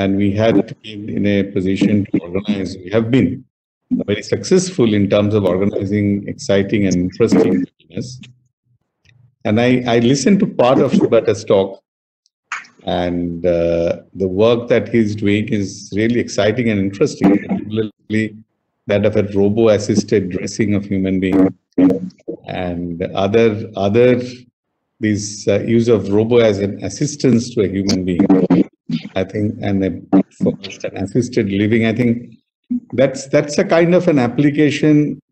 And we had been in a position to organize, we have been very successful in terms of organizing exciting and interesting webinars. And I, I listened to part of Shibata's talk, and uh, the work that he's doing is really exciting and interesting, particularly that of a robo-assisted dressing of human being, and other other these uh, use of robo as an assistance to a human being. I think, and a, for an assisted living. I think that's that's a kind of an application.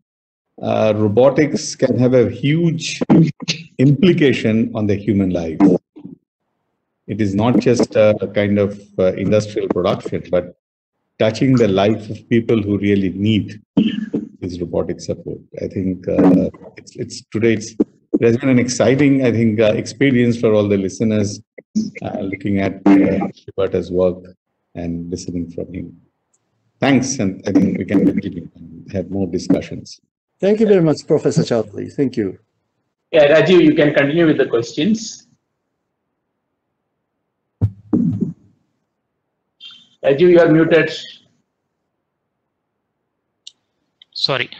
Uh, robotics can have a huge implication on the human life. It is not just a, a kind of uh, industrial production, but touching the life of people who really need this robotic support. I think uh, it's, it's today it's It has been an exciting, I think, uh, experience for all the listeners uh, looking at uh, Shibata's work and listening from him. Thanks, and I think we can continue and have more discussions. Thank you very much, Professor Chaudhuri. Thank you. Yeah, Rajiv, you can continue with the questions. Rajiv, you are muted. Sorry.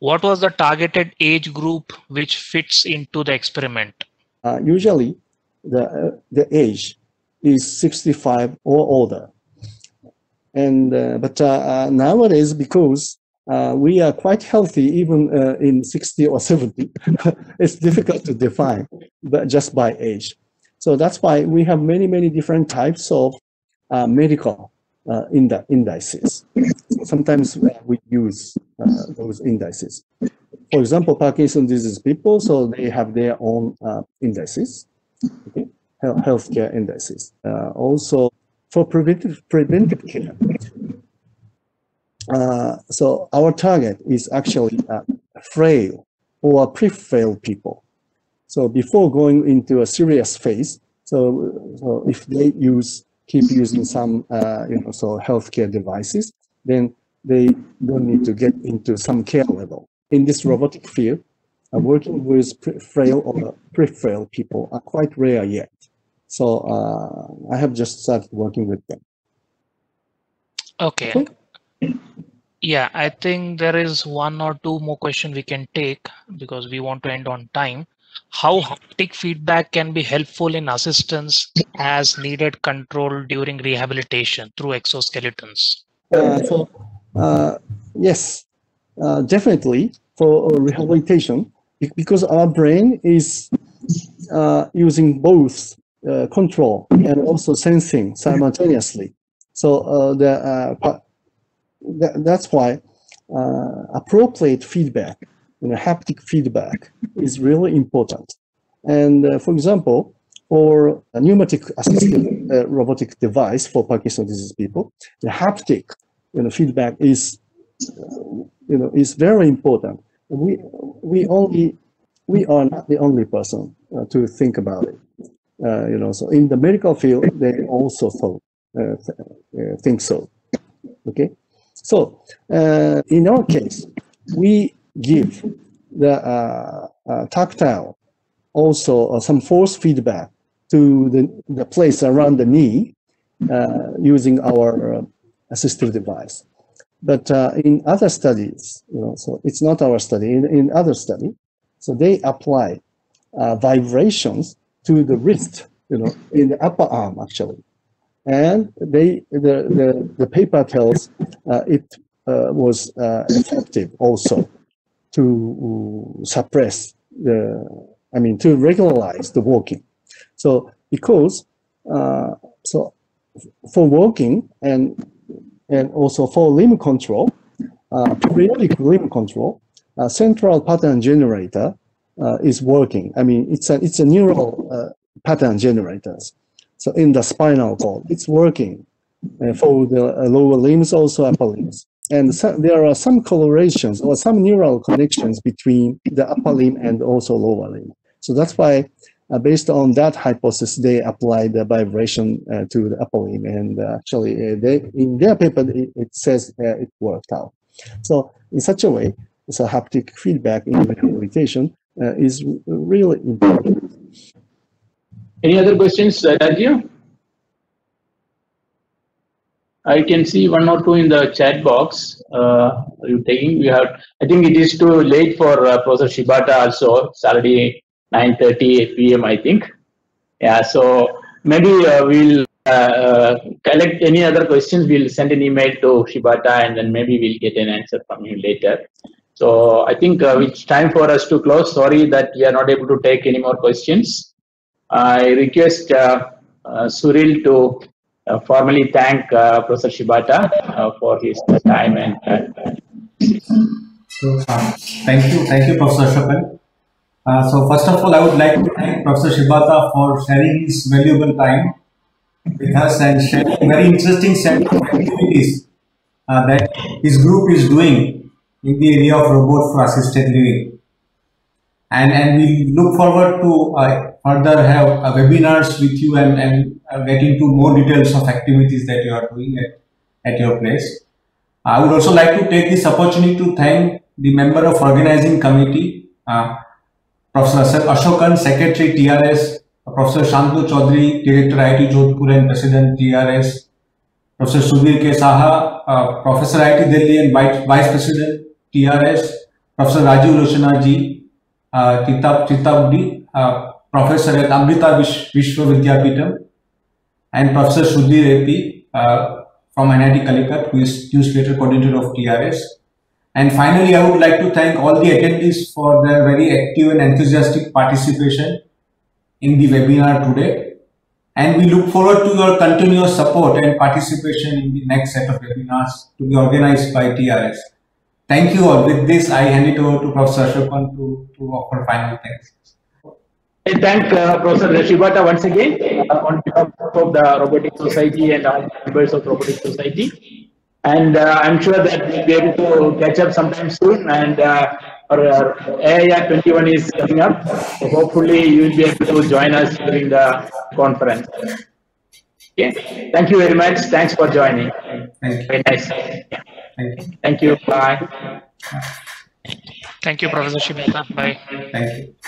What was the targeted age group which fits into the experiment? Uh, usually, the uh, the age is sixty-five or older, and uh, but uh, uh, nowadays, because uh, we are quite healthy even uh, in sixty or seventy, it's difficult to define, but just by age. So that's why we have many many different types of uh, medical uh, in the indices. Sometimes we use uh, those indices. For example, Parkinson's disease people, so they have their own uh, indices, okay? Healthcare indices. Uh, also, for preventive, preventive care. Uh, so our target is actually uh, frail or pre-frail people. So before going into a serious phase, so, so if they use, keep using some, uh, you know, so healthcare devices, then they don't need to get into some care level. In this robotic field, uh, working with pre frail or pre-frail people are quite rare yet. So uh, I have just started working with them. Okay. okay. Yeah, I think there is one or two more questions we can take because we want to end on time. How haptic feedback can be helpful in assistance as needed control during rehabilitation through exoskeletons? Uh, so, uh, yes, uh, definitely for rehabilitation, because our brain is uh, using both uh, control and also sensing simultaneously. So uh, the, uh, th that's why uh, appropriate feedback, you know, haptic feedback is really important. And uh, for example, for a pneumatic assisted uh, robotic device for Parkinson's disease people, the haptic, you know, feedback is, uh, you know, is very important. We we only we are not the only person uh, to think about it. Uh, you know, so in the medical field, they also thought, uh, th uh, think so. Okay, so uh, in our case, we give the uh, uh, tactile, also uh, some force feedback to the, the place around the knee uh, using our uh, assistive device. But uh, in other studies, you know, so it's not our study, in, in other study, so they apply uh, vibrations to the wrist, you know, in the upper arm actually. And they, the, the, the paper tells uh, it uh, was uh, effective also to suppress the, I mean, to regularize the walking. So because, uh, so for walking and and also for limb control, uh, periodic limb control, uh, central pattern generator uh, is working. I mean, it's a, it's a neural uh, pattern generators. So in the spinal cord, it's working uh, for the lower limbs, also upper limbs. And so there are some correlations or some neural connections between the upper limb and also lower limb. So that's why, uh, based on that hypothesis, they applied the vibration uh, to the upper limb. And uh, actually, uh, they, in their paper, it, it says uh, it worked out. So in such a way, so haptic feedback in rehabilitation uh, is really important. Any other questions, Rajiv? I can see one or two in the chat box. Uh, are you taking? We have. I think it is too late for uh, Professor Shibata. Also, it's already nine thirty p m I think. Yeah. So maybe uh, we'll uh, collect any other questions. We'll send an email to Shibata, and then maybe we'll get an answer from you later. So I think uh, it's time for us to close. Sorry that we are not able to take any more questions. I request uh, uh, Suril to. Uh, formally thank uh, Professor Shibata uh, for his time and uh, so, uh, thank you, thank you, Professor Asokan. Uh, so first of all, I would like to thank Professor Shibata for sharing his valuable time with us and sharing very interesting set of activities uh, that his group is doing in the area of robots for assisted living. and and we look forward to uh, further have uh, webinars with you and and uh, get into more details of activities that you are doing at, at your place. I would also like to take this opportunity to thank the member of organizing committee, uh, Professor Asokan, Secretary T R S, Professor Shantanu Chaudhuri, Director I I T Jodhpur and President T R S, Professor Sudhir K. Saha, uh, Professor I I T Delhi and Vice, Vice President T R S, Professor Rajiv Loshana Ji, uh, Titab Titabdi, uh, Professor at Amrita Vish, Vishwa Vidyapeetham, and Professor Sudhir A P Uh, from N I T Calicut, who is newsletter coordinator of T R S. And finally, I would like to thank all the attendees for their very active and enthusiastic participation in the webinar today, and we look forward to your continuous support and participation in the next set of webinars to be organized by T R S. Thank you all. With this, I hand it over to Professor Asokan to, to offer final thanks. I thank uh, Professor Shibata once again uh, on behalf of the Robotic Society and all members of Robotic Society, and uh, I'm sure that we'll be able to catch up sometime soon, and uh, our, our A I R twenty-one is coming up, so hopefully you will be able to join us during the conference. Okay. Thank you very much. Thanks for joining. Thank you. Very nice. Yeah. Thank you. Thank you. Bye. Thank you, Professor Shibata. Bye. Thank you.